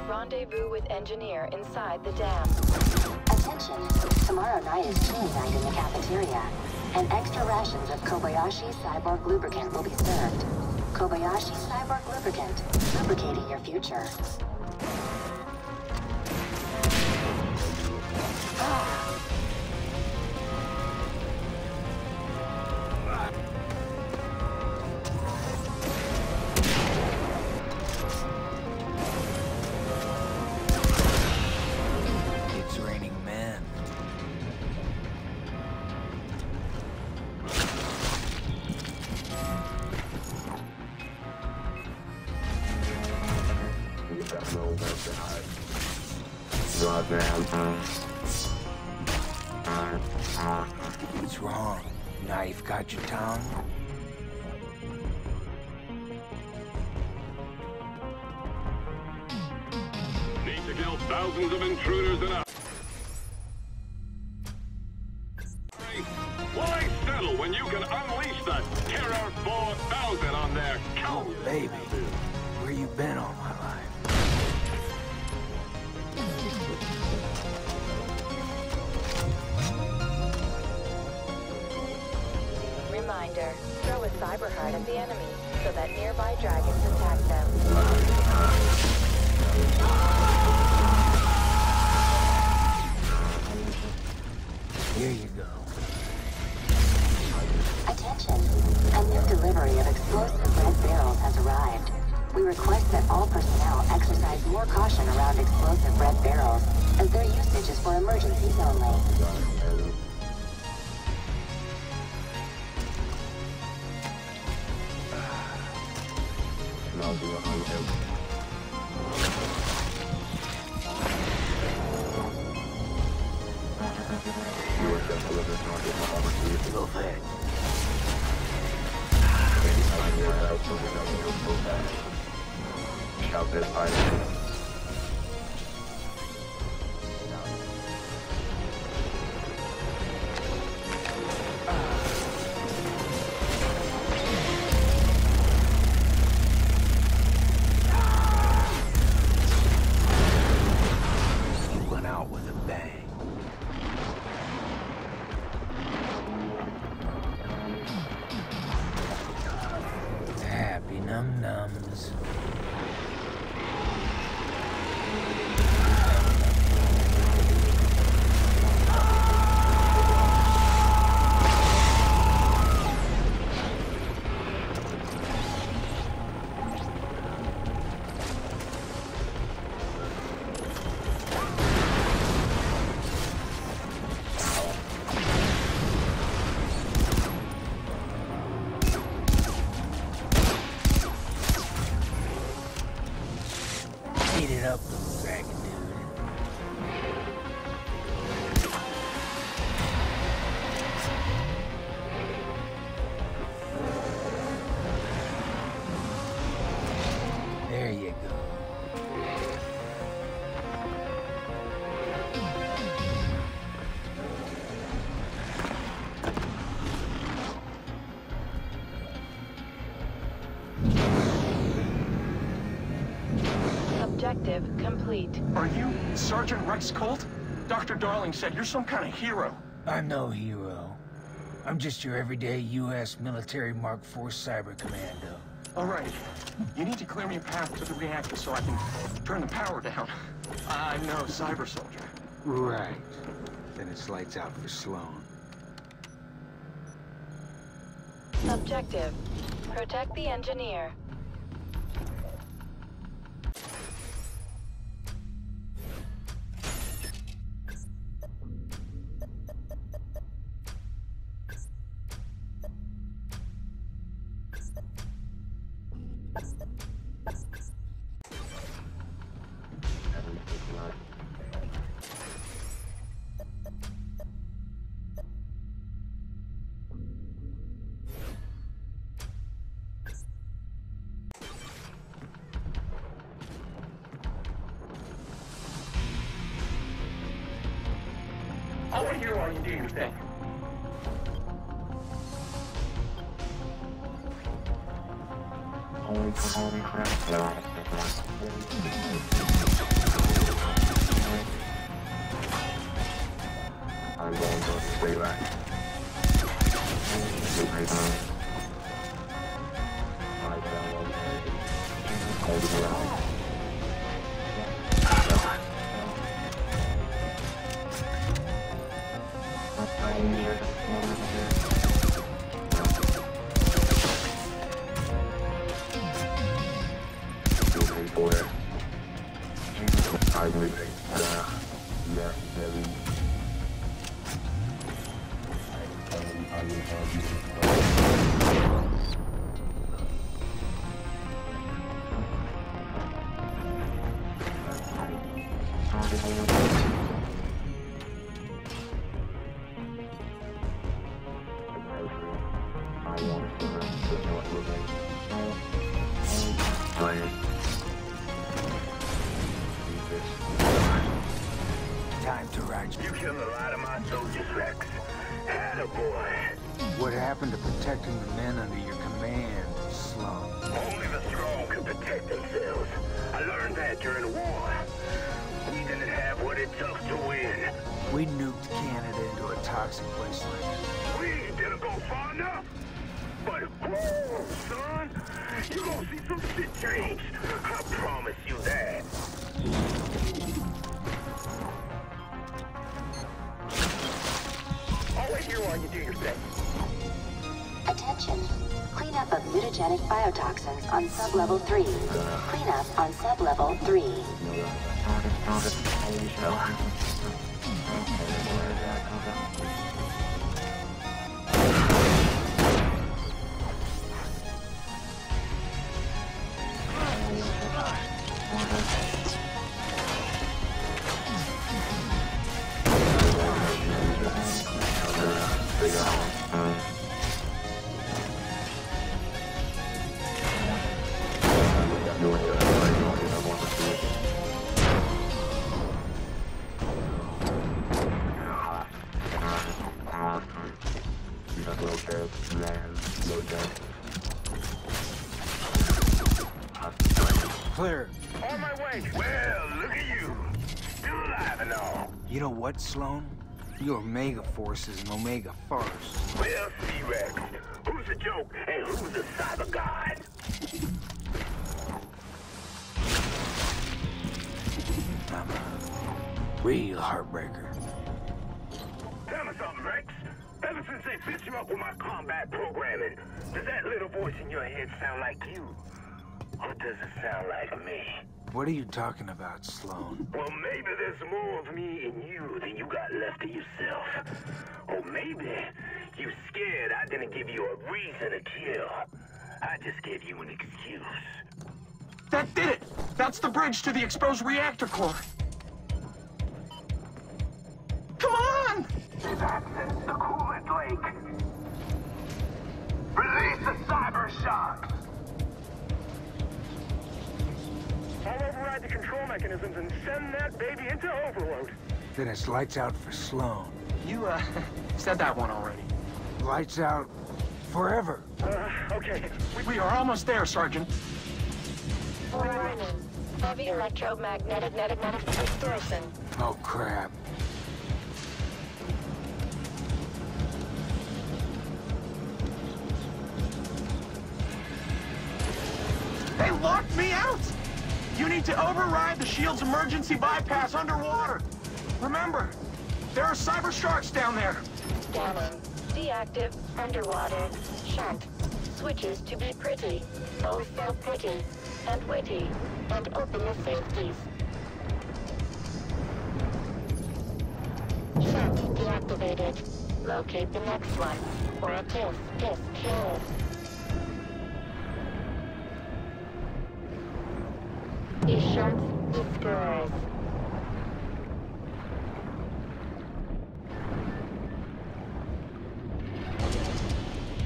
rendezvous with engineer inside the dam. Attention, tomorrow night is teen night in the cafeteria, and extra rations of Kobayashi Cyborg Lubricant will be served. Kobayashi Cyborg Lubricant, lubricating your future. Ah! What's wrong? Knife got your tongue? Need to kill thousands of intruders in a... Why settle when you can unleash the Terror four thousand on their count? Oh, baby. Where you been all my life? Throw a cyber heart at the enemy so that nearby dragons attack them. Here you go. Attention! A new delivery of explosive red barrels has arrived. We request that all personnel exercise more caution around explosive red barrels, as their usage is for emergencies only. Objective complete. Are you Sergeant Rex Colt? Doctor Darling said you're some kind of hero. I'm no hero. I'm just your everyday U S military Mark four cyber commando. All right. You need to clear me a path to the reactor so I can turn the power down. I'm no cyber soldier. Right. Then it's lights out for Sloan. Objective. Protect the engineer. I want to hear all you do, you think. points. I'm going to stay back. I'm here. I'm here. I'm leaving. Yeah, yeah, yeah. I will have you. Biotoxins on sub-level three. Cleanup on sub-level three. What, Sloan? Your Omega Force is an Omega Force. Well, C-Rex, who's a joke and who's a cyber god? I'm a real heartbreaker. Tell me something, Rex. Ever since they fixed you up with my combat programming, does that little voice in your head sound like you? Or does it sound like me? What are you talking about, Sloan? Well, maybe there's more of me in you than you got left to yourself. Or maybe you scared I didn't give you a reason to kill. I just gave you an excuse. That did it! That's the bridge to the exposed reactor core. Come on! Access the coolant lake. Release the cyber shock. I'll override the control mechanisms and send that baby into overload. Then it's lights out for Sloan. You, uh, said that one already. Lights out forever. Uh, okay. We, we are almost there, Sergeant. Warning. Heavy electromagnetic magnetic distortion. Oh, crap. They locked me out! You need to override the shield's emergency bypass underwater. Remember, there are cyber sharks down there. Scanning. Deactive. Underwater. Shark. Switches to be pretty. Oh, so pretty. And witty. And open the safeties. Shark deactivated. Locate the next one. Or a kiss. Kiss. Kiss. He shuts his doors.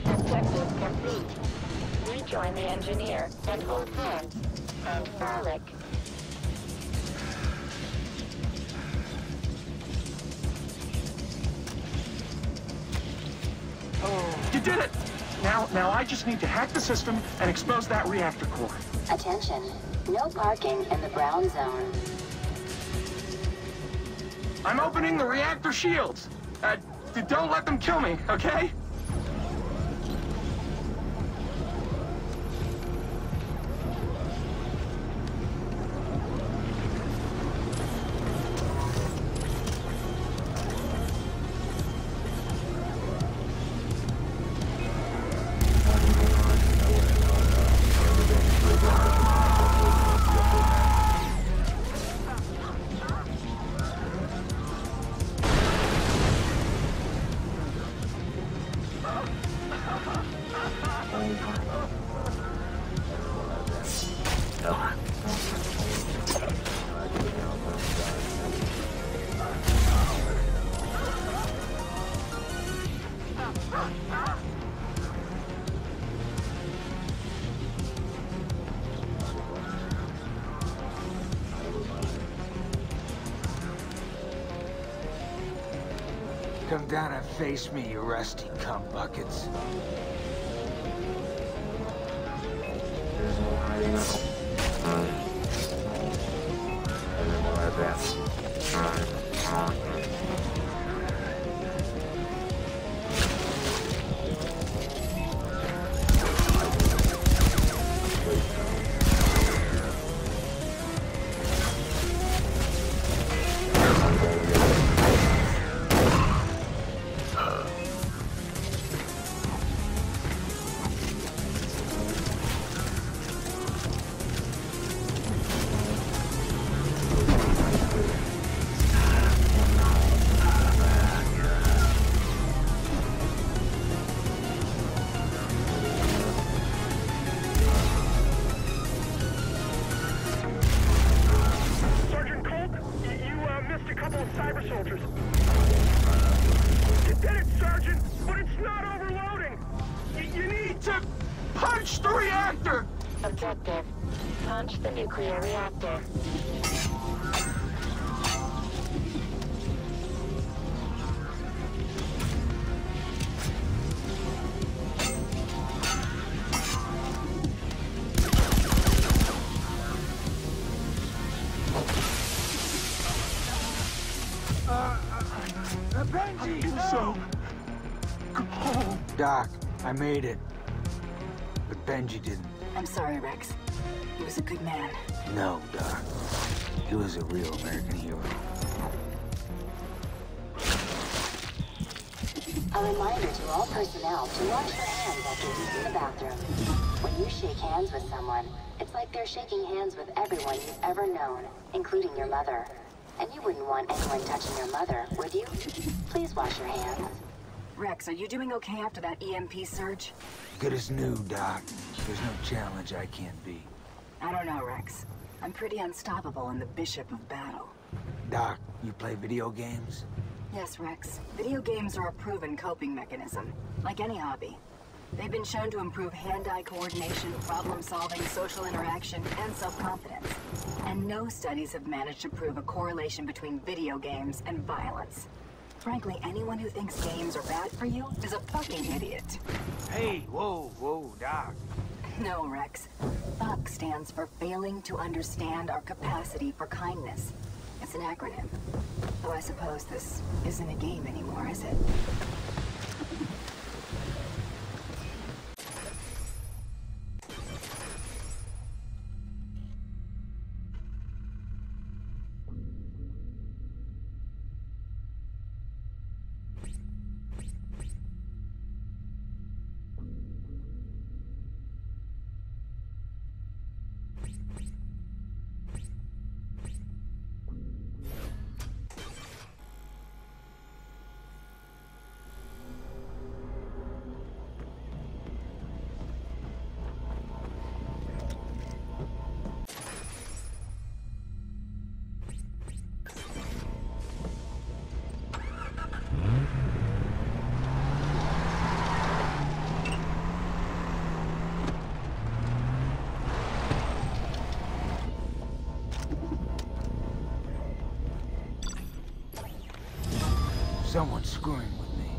Objective complete. Rejoin the engineer and hold hands. And frolic. Oh. You did it! Now, now I just need to hack the system and expose that reactor core. Attention. No parking in the brown zone. I'm opening the reactor shields. Uh, don't let them kill me, okay? Come down and face me, you rusty cum buckets. There's no hiding out. I don't know about that. Doc, I made it, but Benji didn't. I'm sorry, Rex. He was a good man. No, Doc. He was a real American hero. A reminder to all personnel to wash their hands after using the bathroom. When you shake hands with someone, it's like they're shaking hands with everyone you've ever known, including your mother. And you wouldn't want anyone touching your mother, would you? Please wash your hands. Rex, are you doing okay after that E M P surge? Good as new, Doc. There's no challenge I can't beat. I don't know, Rex. I'm pretty unstoppable in the Bishop of Battle. Doc, you play video games? Yes, Rex. Video games are a proven coping mechanism, like any hobby. They've been shown to improve hand-eye coordination, problem-solving, social interaction, and self-confidence. And no studies have managed to prove a correlation between video games and violence. Frankly, anyone who thinks games are bad for you is a fucking idiot. Hey, whoa, whoa, Doc. No, Rex. F U C K stands for failing to understand our capacity for kindness. It's an acronym. Though I suppose this isn't a game anymore, is it? Someone's screwing with me.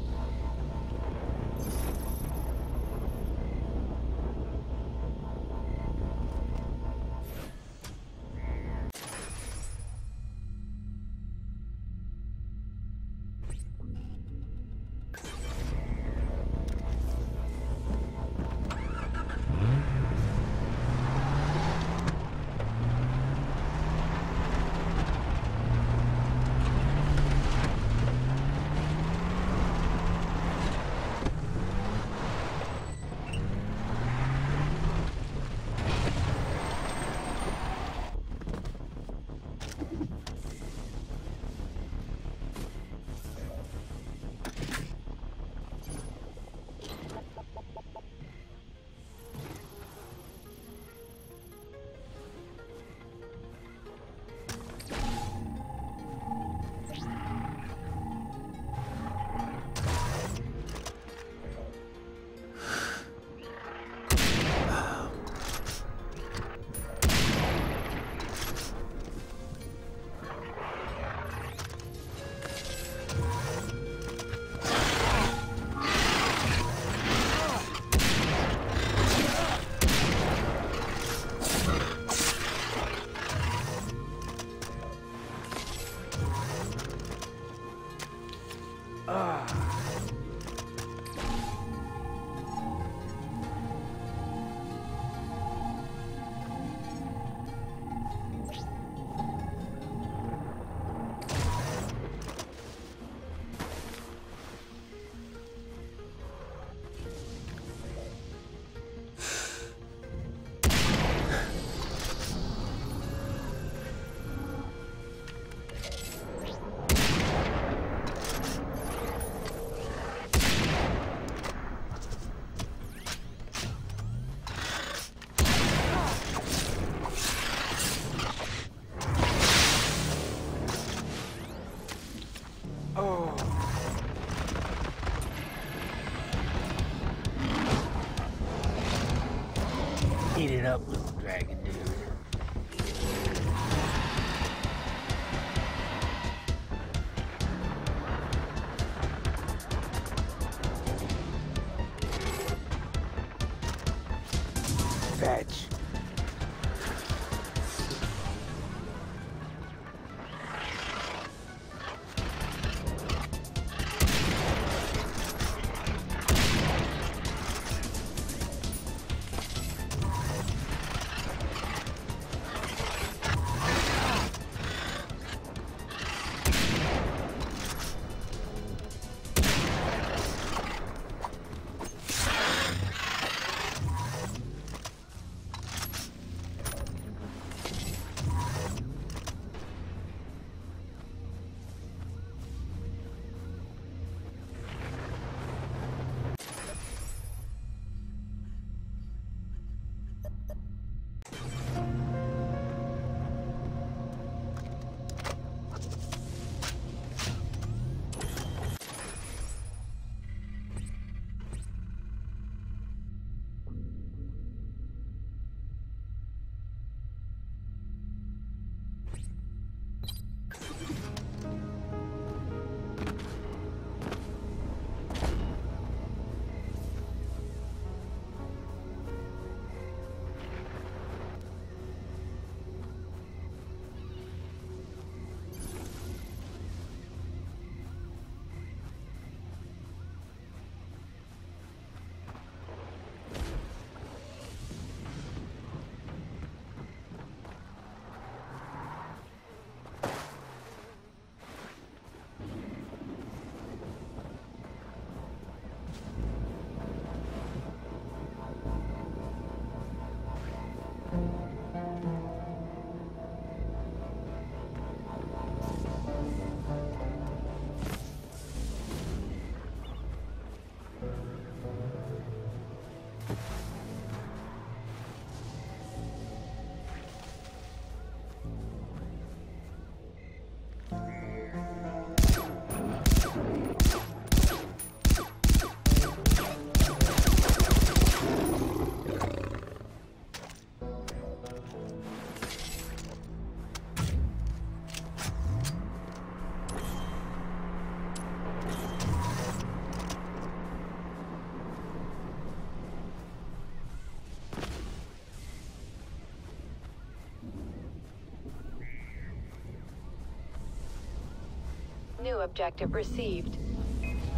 New objective received.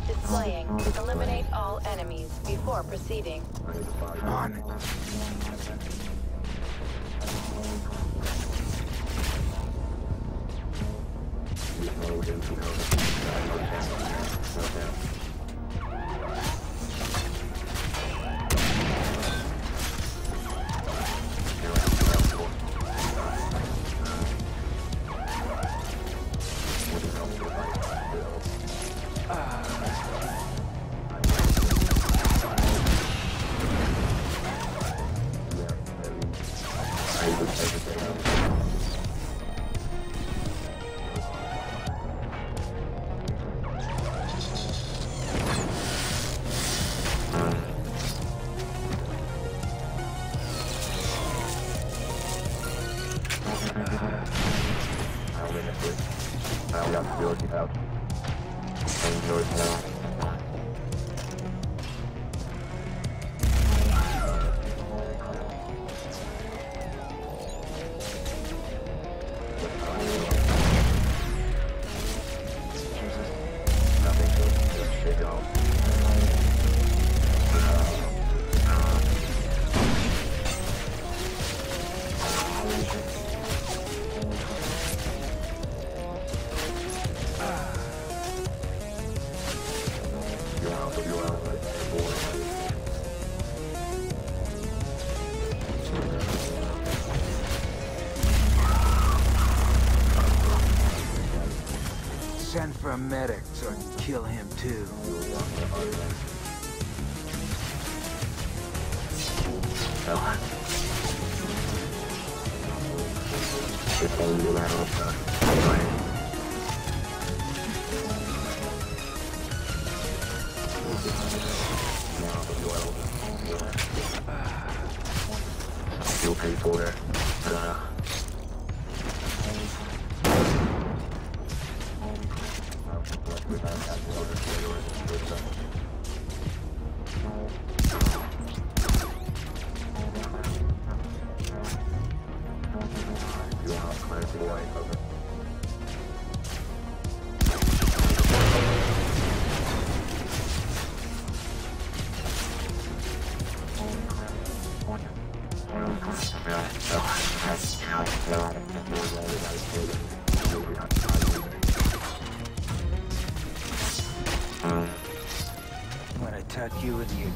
Displaying. Eliminate all enemies before proceeding. On. Nothing good. paramedics or kill him too. You'll pay for it. Uh,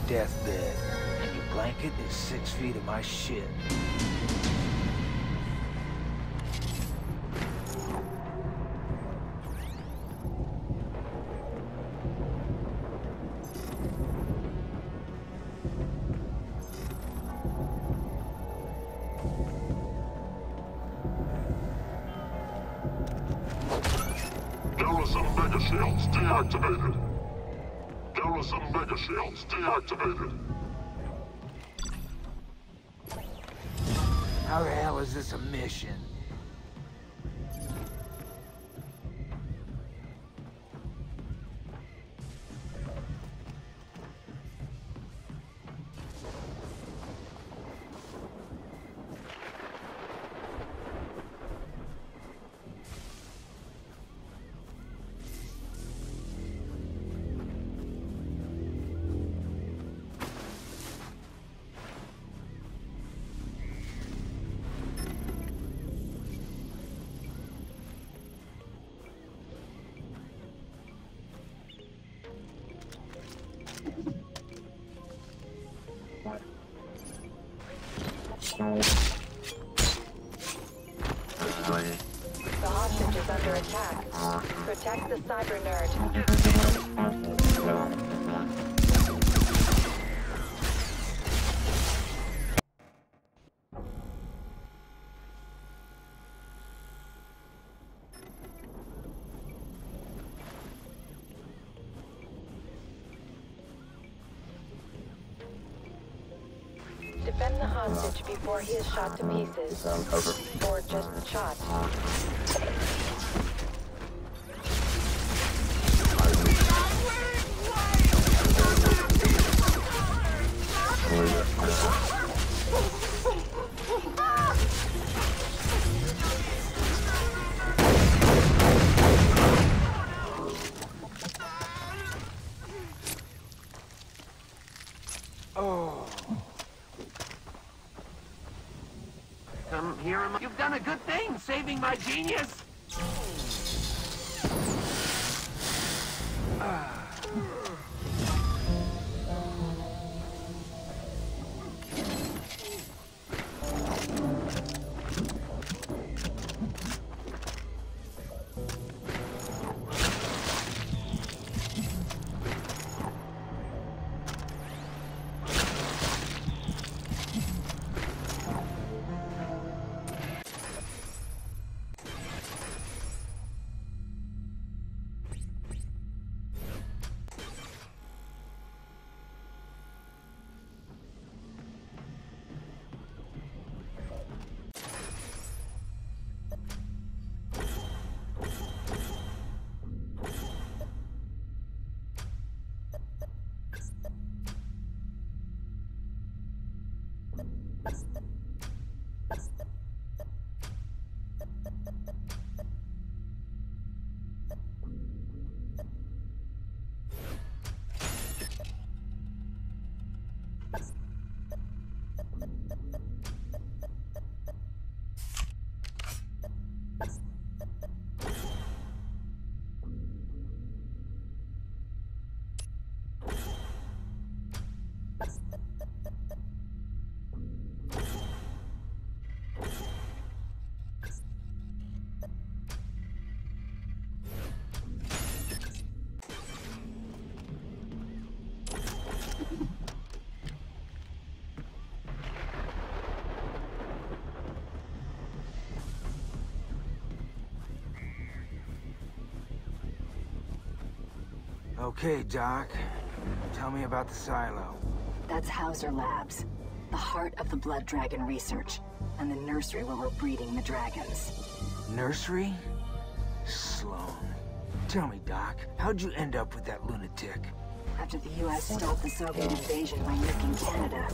deathbed, and your blanket is six feet of my shit. Terrorist Omega shields deactivated. Garrison mega shields deactivated. How the hell is this a mission? Defend the hostage before he is shot to pieces, or just shot. Saving my genius! Okay, Doc. Tell me about the silo. That's Hauser Labs, the heart of the blood dragon research, and the nursery where we're breeding the dragons. Nursery? Sloan. Tell me, Doc, how'd you end up with that lunatic? After the U S stopped the Soviet invasion by nuking Canada,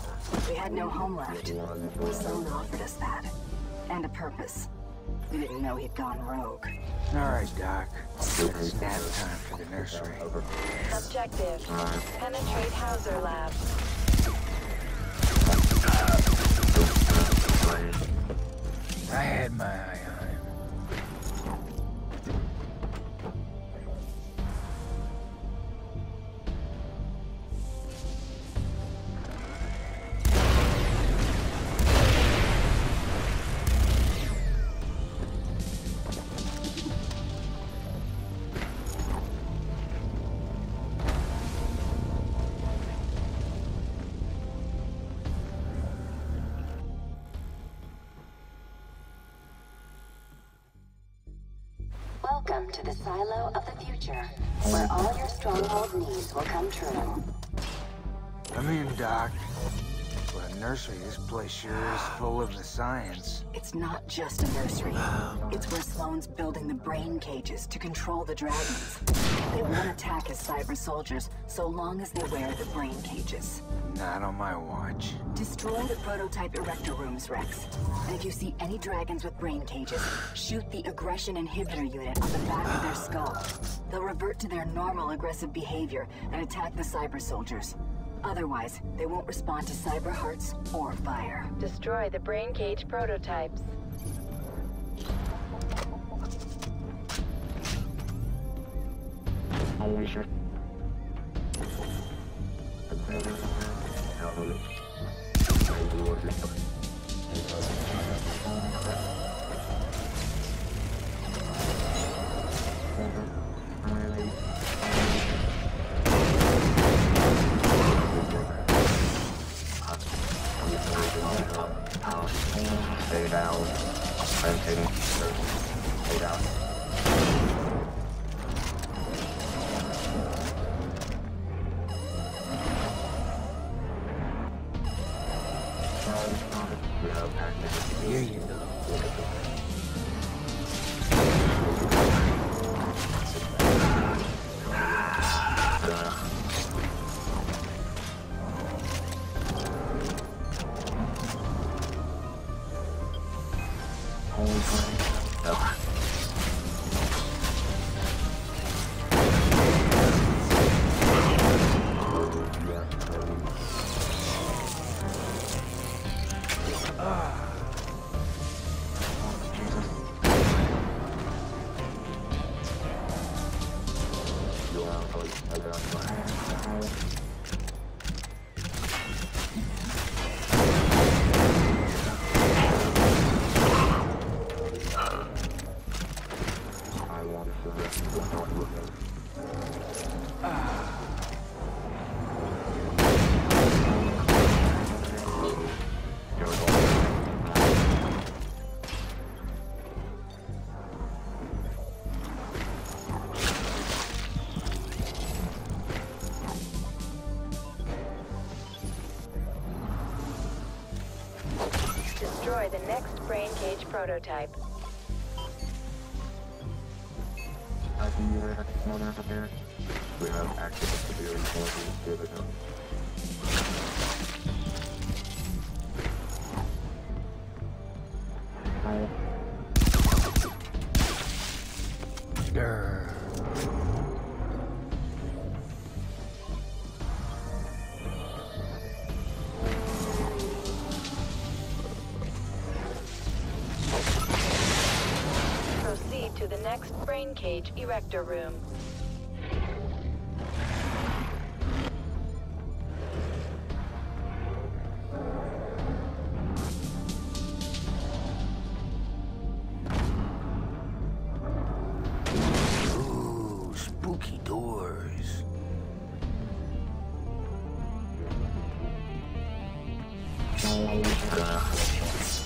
we had no home left. Sloan offered us that. And a purpose. We didn't know he'd gone rogue. Alright, Doc. It's nap time for the nursery. Objective. Penetrate Hauser Labs. I had my eye on him. Welcome to the silo of the future, where all your stronghold needs will come true. Come in, Doc. For a nursery, this place sure is full of the science. It's not just a nursery. It's where Sloan's building the brain cages to control the dragons. They won't attack as cyber soldiers, so long as they wear the brain cages. Not on my watch. Destroy the prototype erector rooms, Rex. And if you see any dragons with brain cages, shoot the aggression inhibitor unit on the back of their skull. They'll revert to their normal aggressive behavior and attack the cyber soldiers. Otherwise, they won't respond to cyber hearts or fire. Destroy the brain cage prototypes. Stay down. I'm taking stay down. Here you go. The next brain cage prototype. We have access to the original. Next brain cage erector room. Ooh, spooky doors. Oh, Jesus.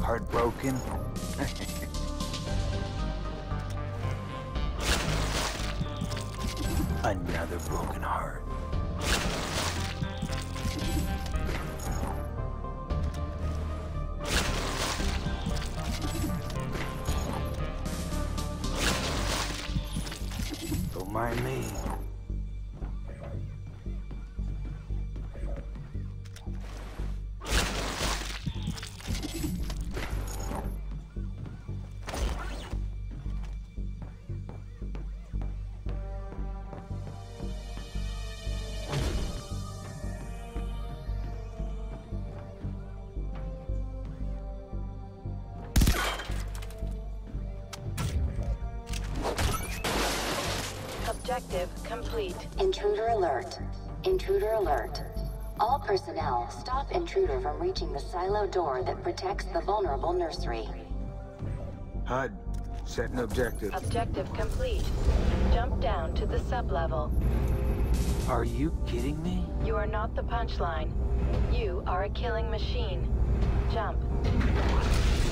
Heartbroken. Another broken heart. Don't mind me. Objective complete. Intruder alert. Intruder alert. All personnel, stop intruder from reaching the silo door that protects the vulnerable nursery. H U D, set an objective. Objective complete. Jump down to the sub-level. Are you kidding me? You are not the punchline. You are a killing machine. Jump.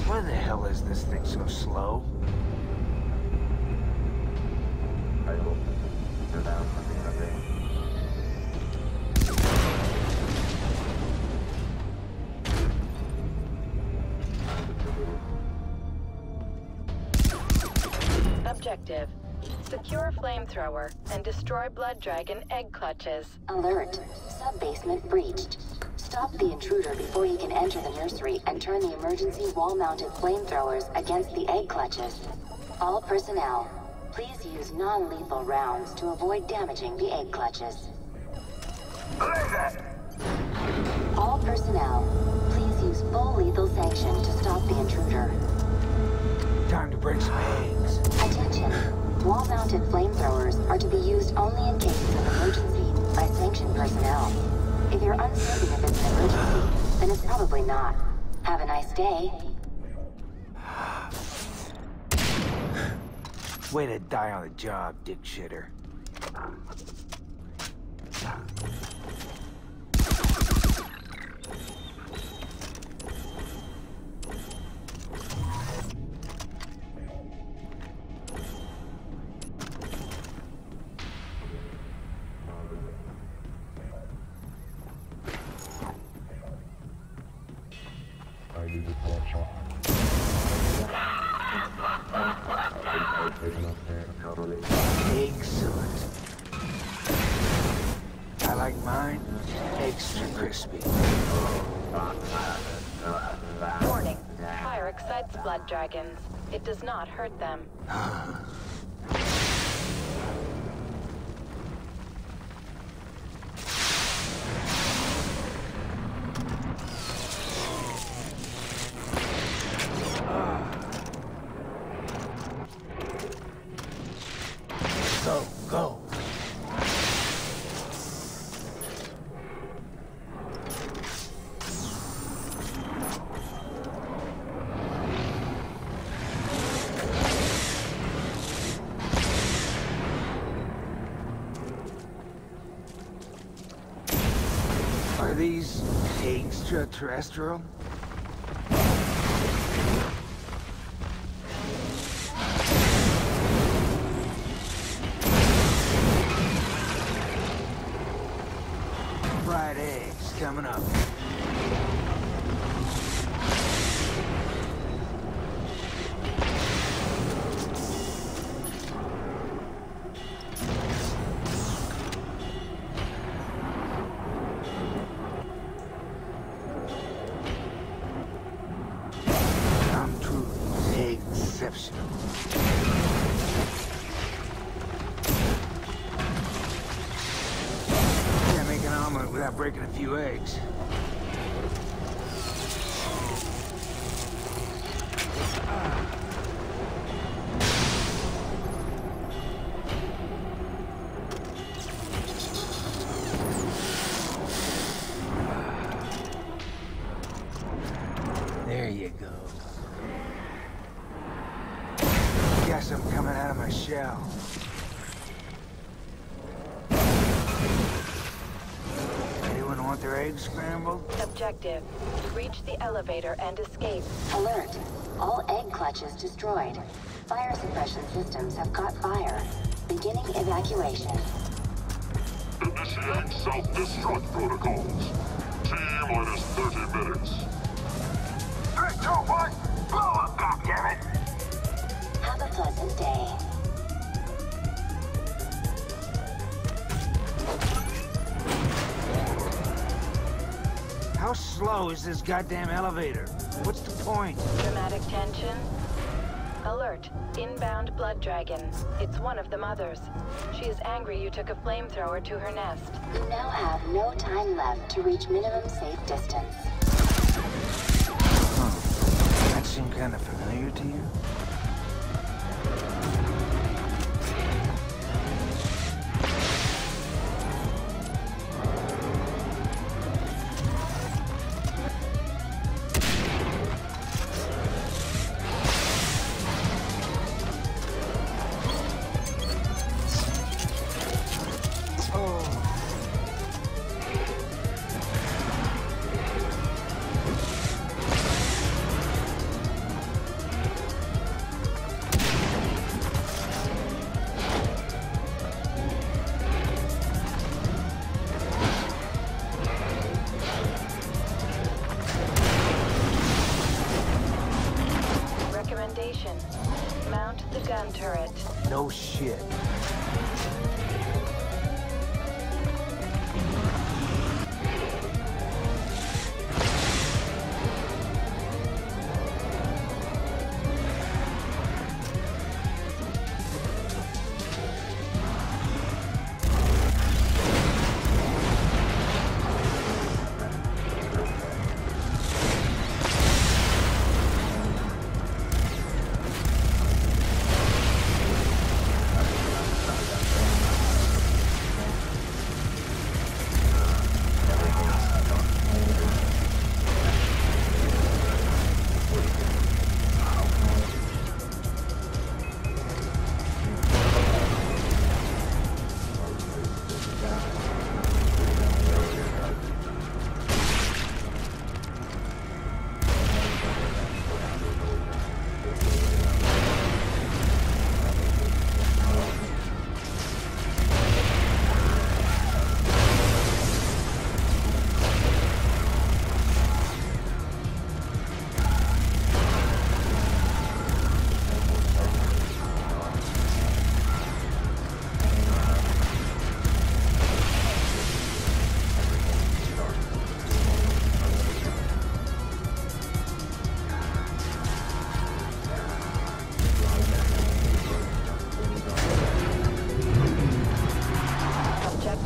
Why the hell is this thing so slow? Objective. Secure flamethrower and destroy blood dragon egg clutches. Alert. Sub-basement breached. Stop the intruder before he can enter the nursery and turn the emergency wall-mounted flamethrowers against the egg clutches. All personnel, please use non-lethal rounds to avoid damaging the egg clutches. All personnel, please use full lethal sanction to stop the intruder. Time to break some eggs. Attention! Wall-mounted flamethrowers are to be used only in cases of emergency by sanctioned personnel. If you're uncertain if it's an emergency, then it's probably not. Have a nice day. Way to die on the job, dick shitter. like mine, extra crispy. Warning, fire excites blood dragons. It does not hurt them. Terrestrial? Fried eggs coming up. Breaking a few eggs. There you go. Guess I'm coming out of my shell. Their eggs scrambled? Objective. Reach the elevator and escape. Alert. All egg clutches destroyed. Fire suppression systems have caught fire. Beginning evacuation. Initiate self-destruct protocols. T minus thirty minutes. three, two, one, blow up, goddammit! Have a pleasant day. How slow is this goddamn elevator? What's the point? Dramatic tension? Alert. Inbound blood dragon. It's one of the mothers. She is angry you took a flamethrower to her nest. You now have no time left to reach minimum safe distance. Huh. That seemed kind of familiar to you?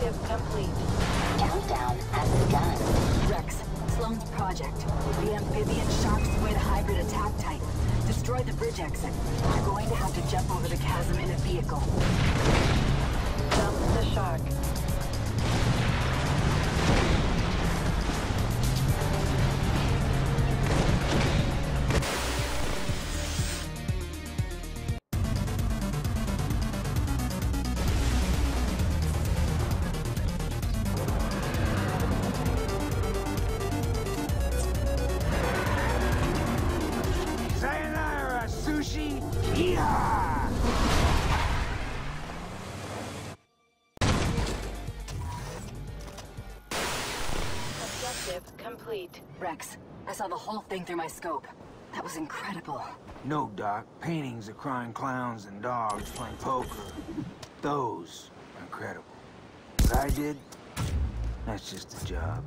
Objective complete. Countdown has begun. Rex, Sloan's project. The amphibian sharks were the hybrid attack type. Destroy the bridge exit. You're going to have to jump over the chasm in a vehicle. Jump the shark. Rex, I saw the whole thing through my scope. That was incredible. No, Doc. Paintings of crying clowns and dogs playing poker. Those are incredible. What I did, that's just a job.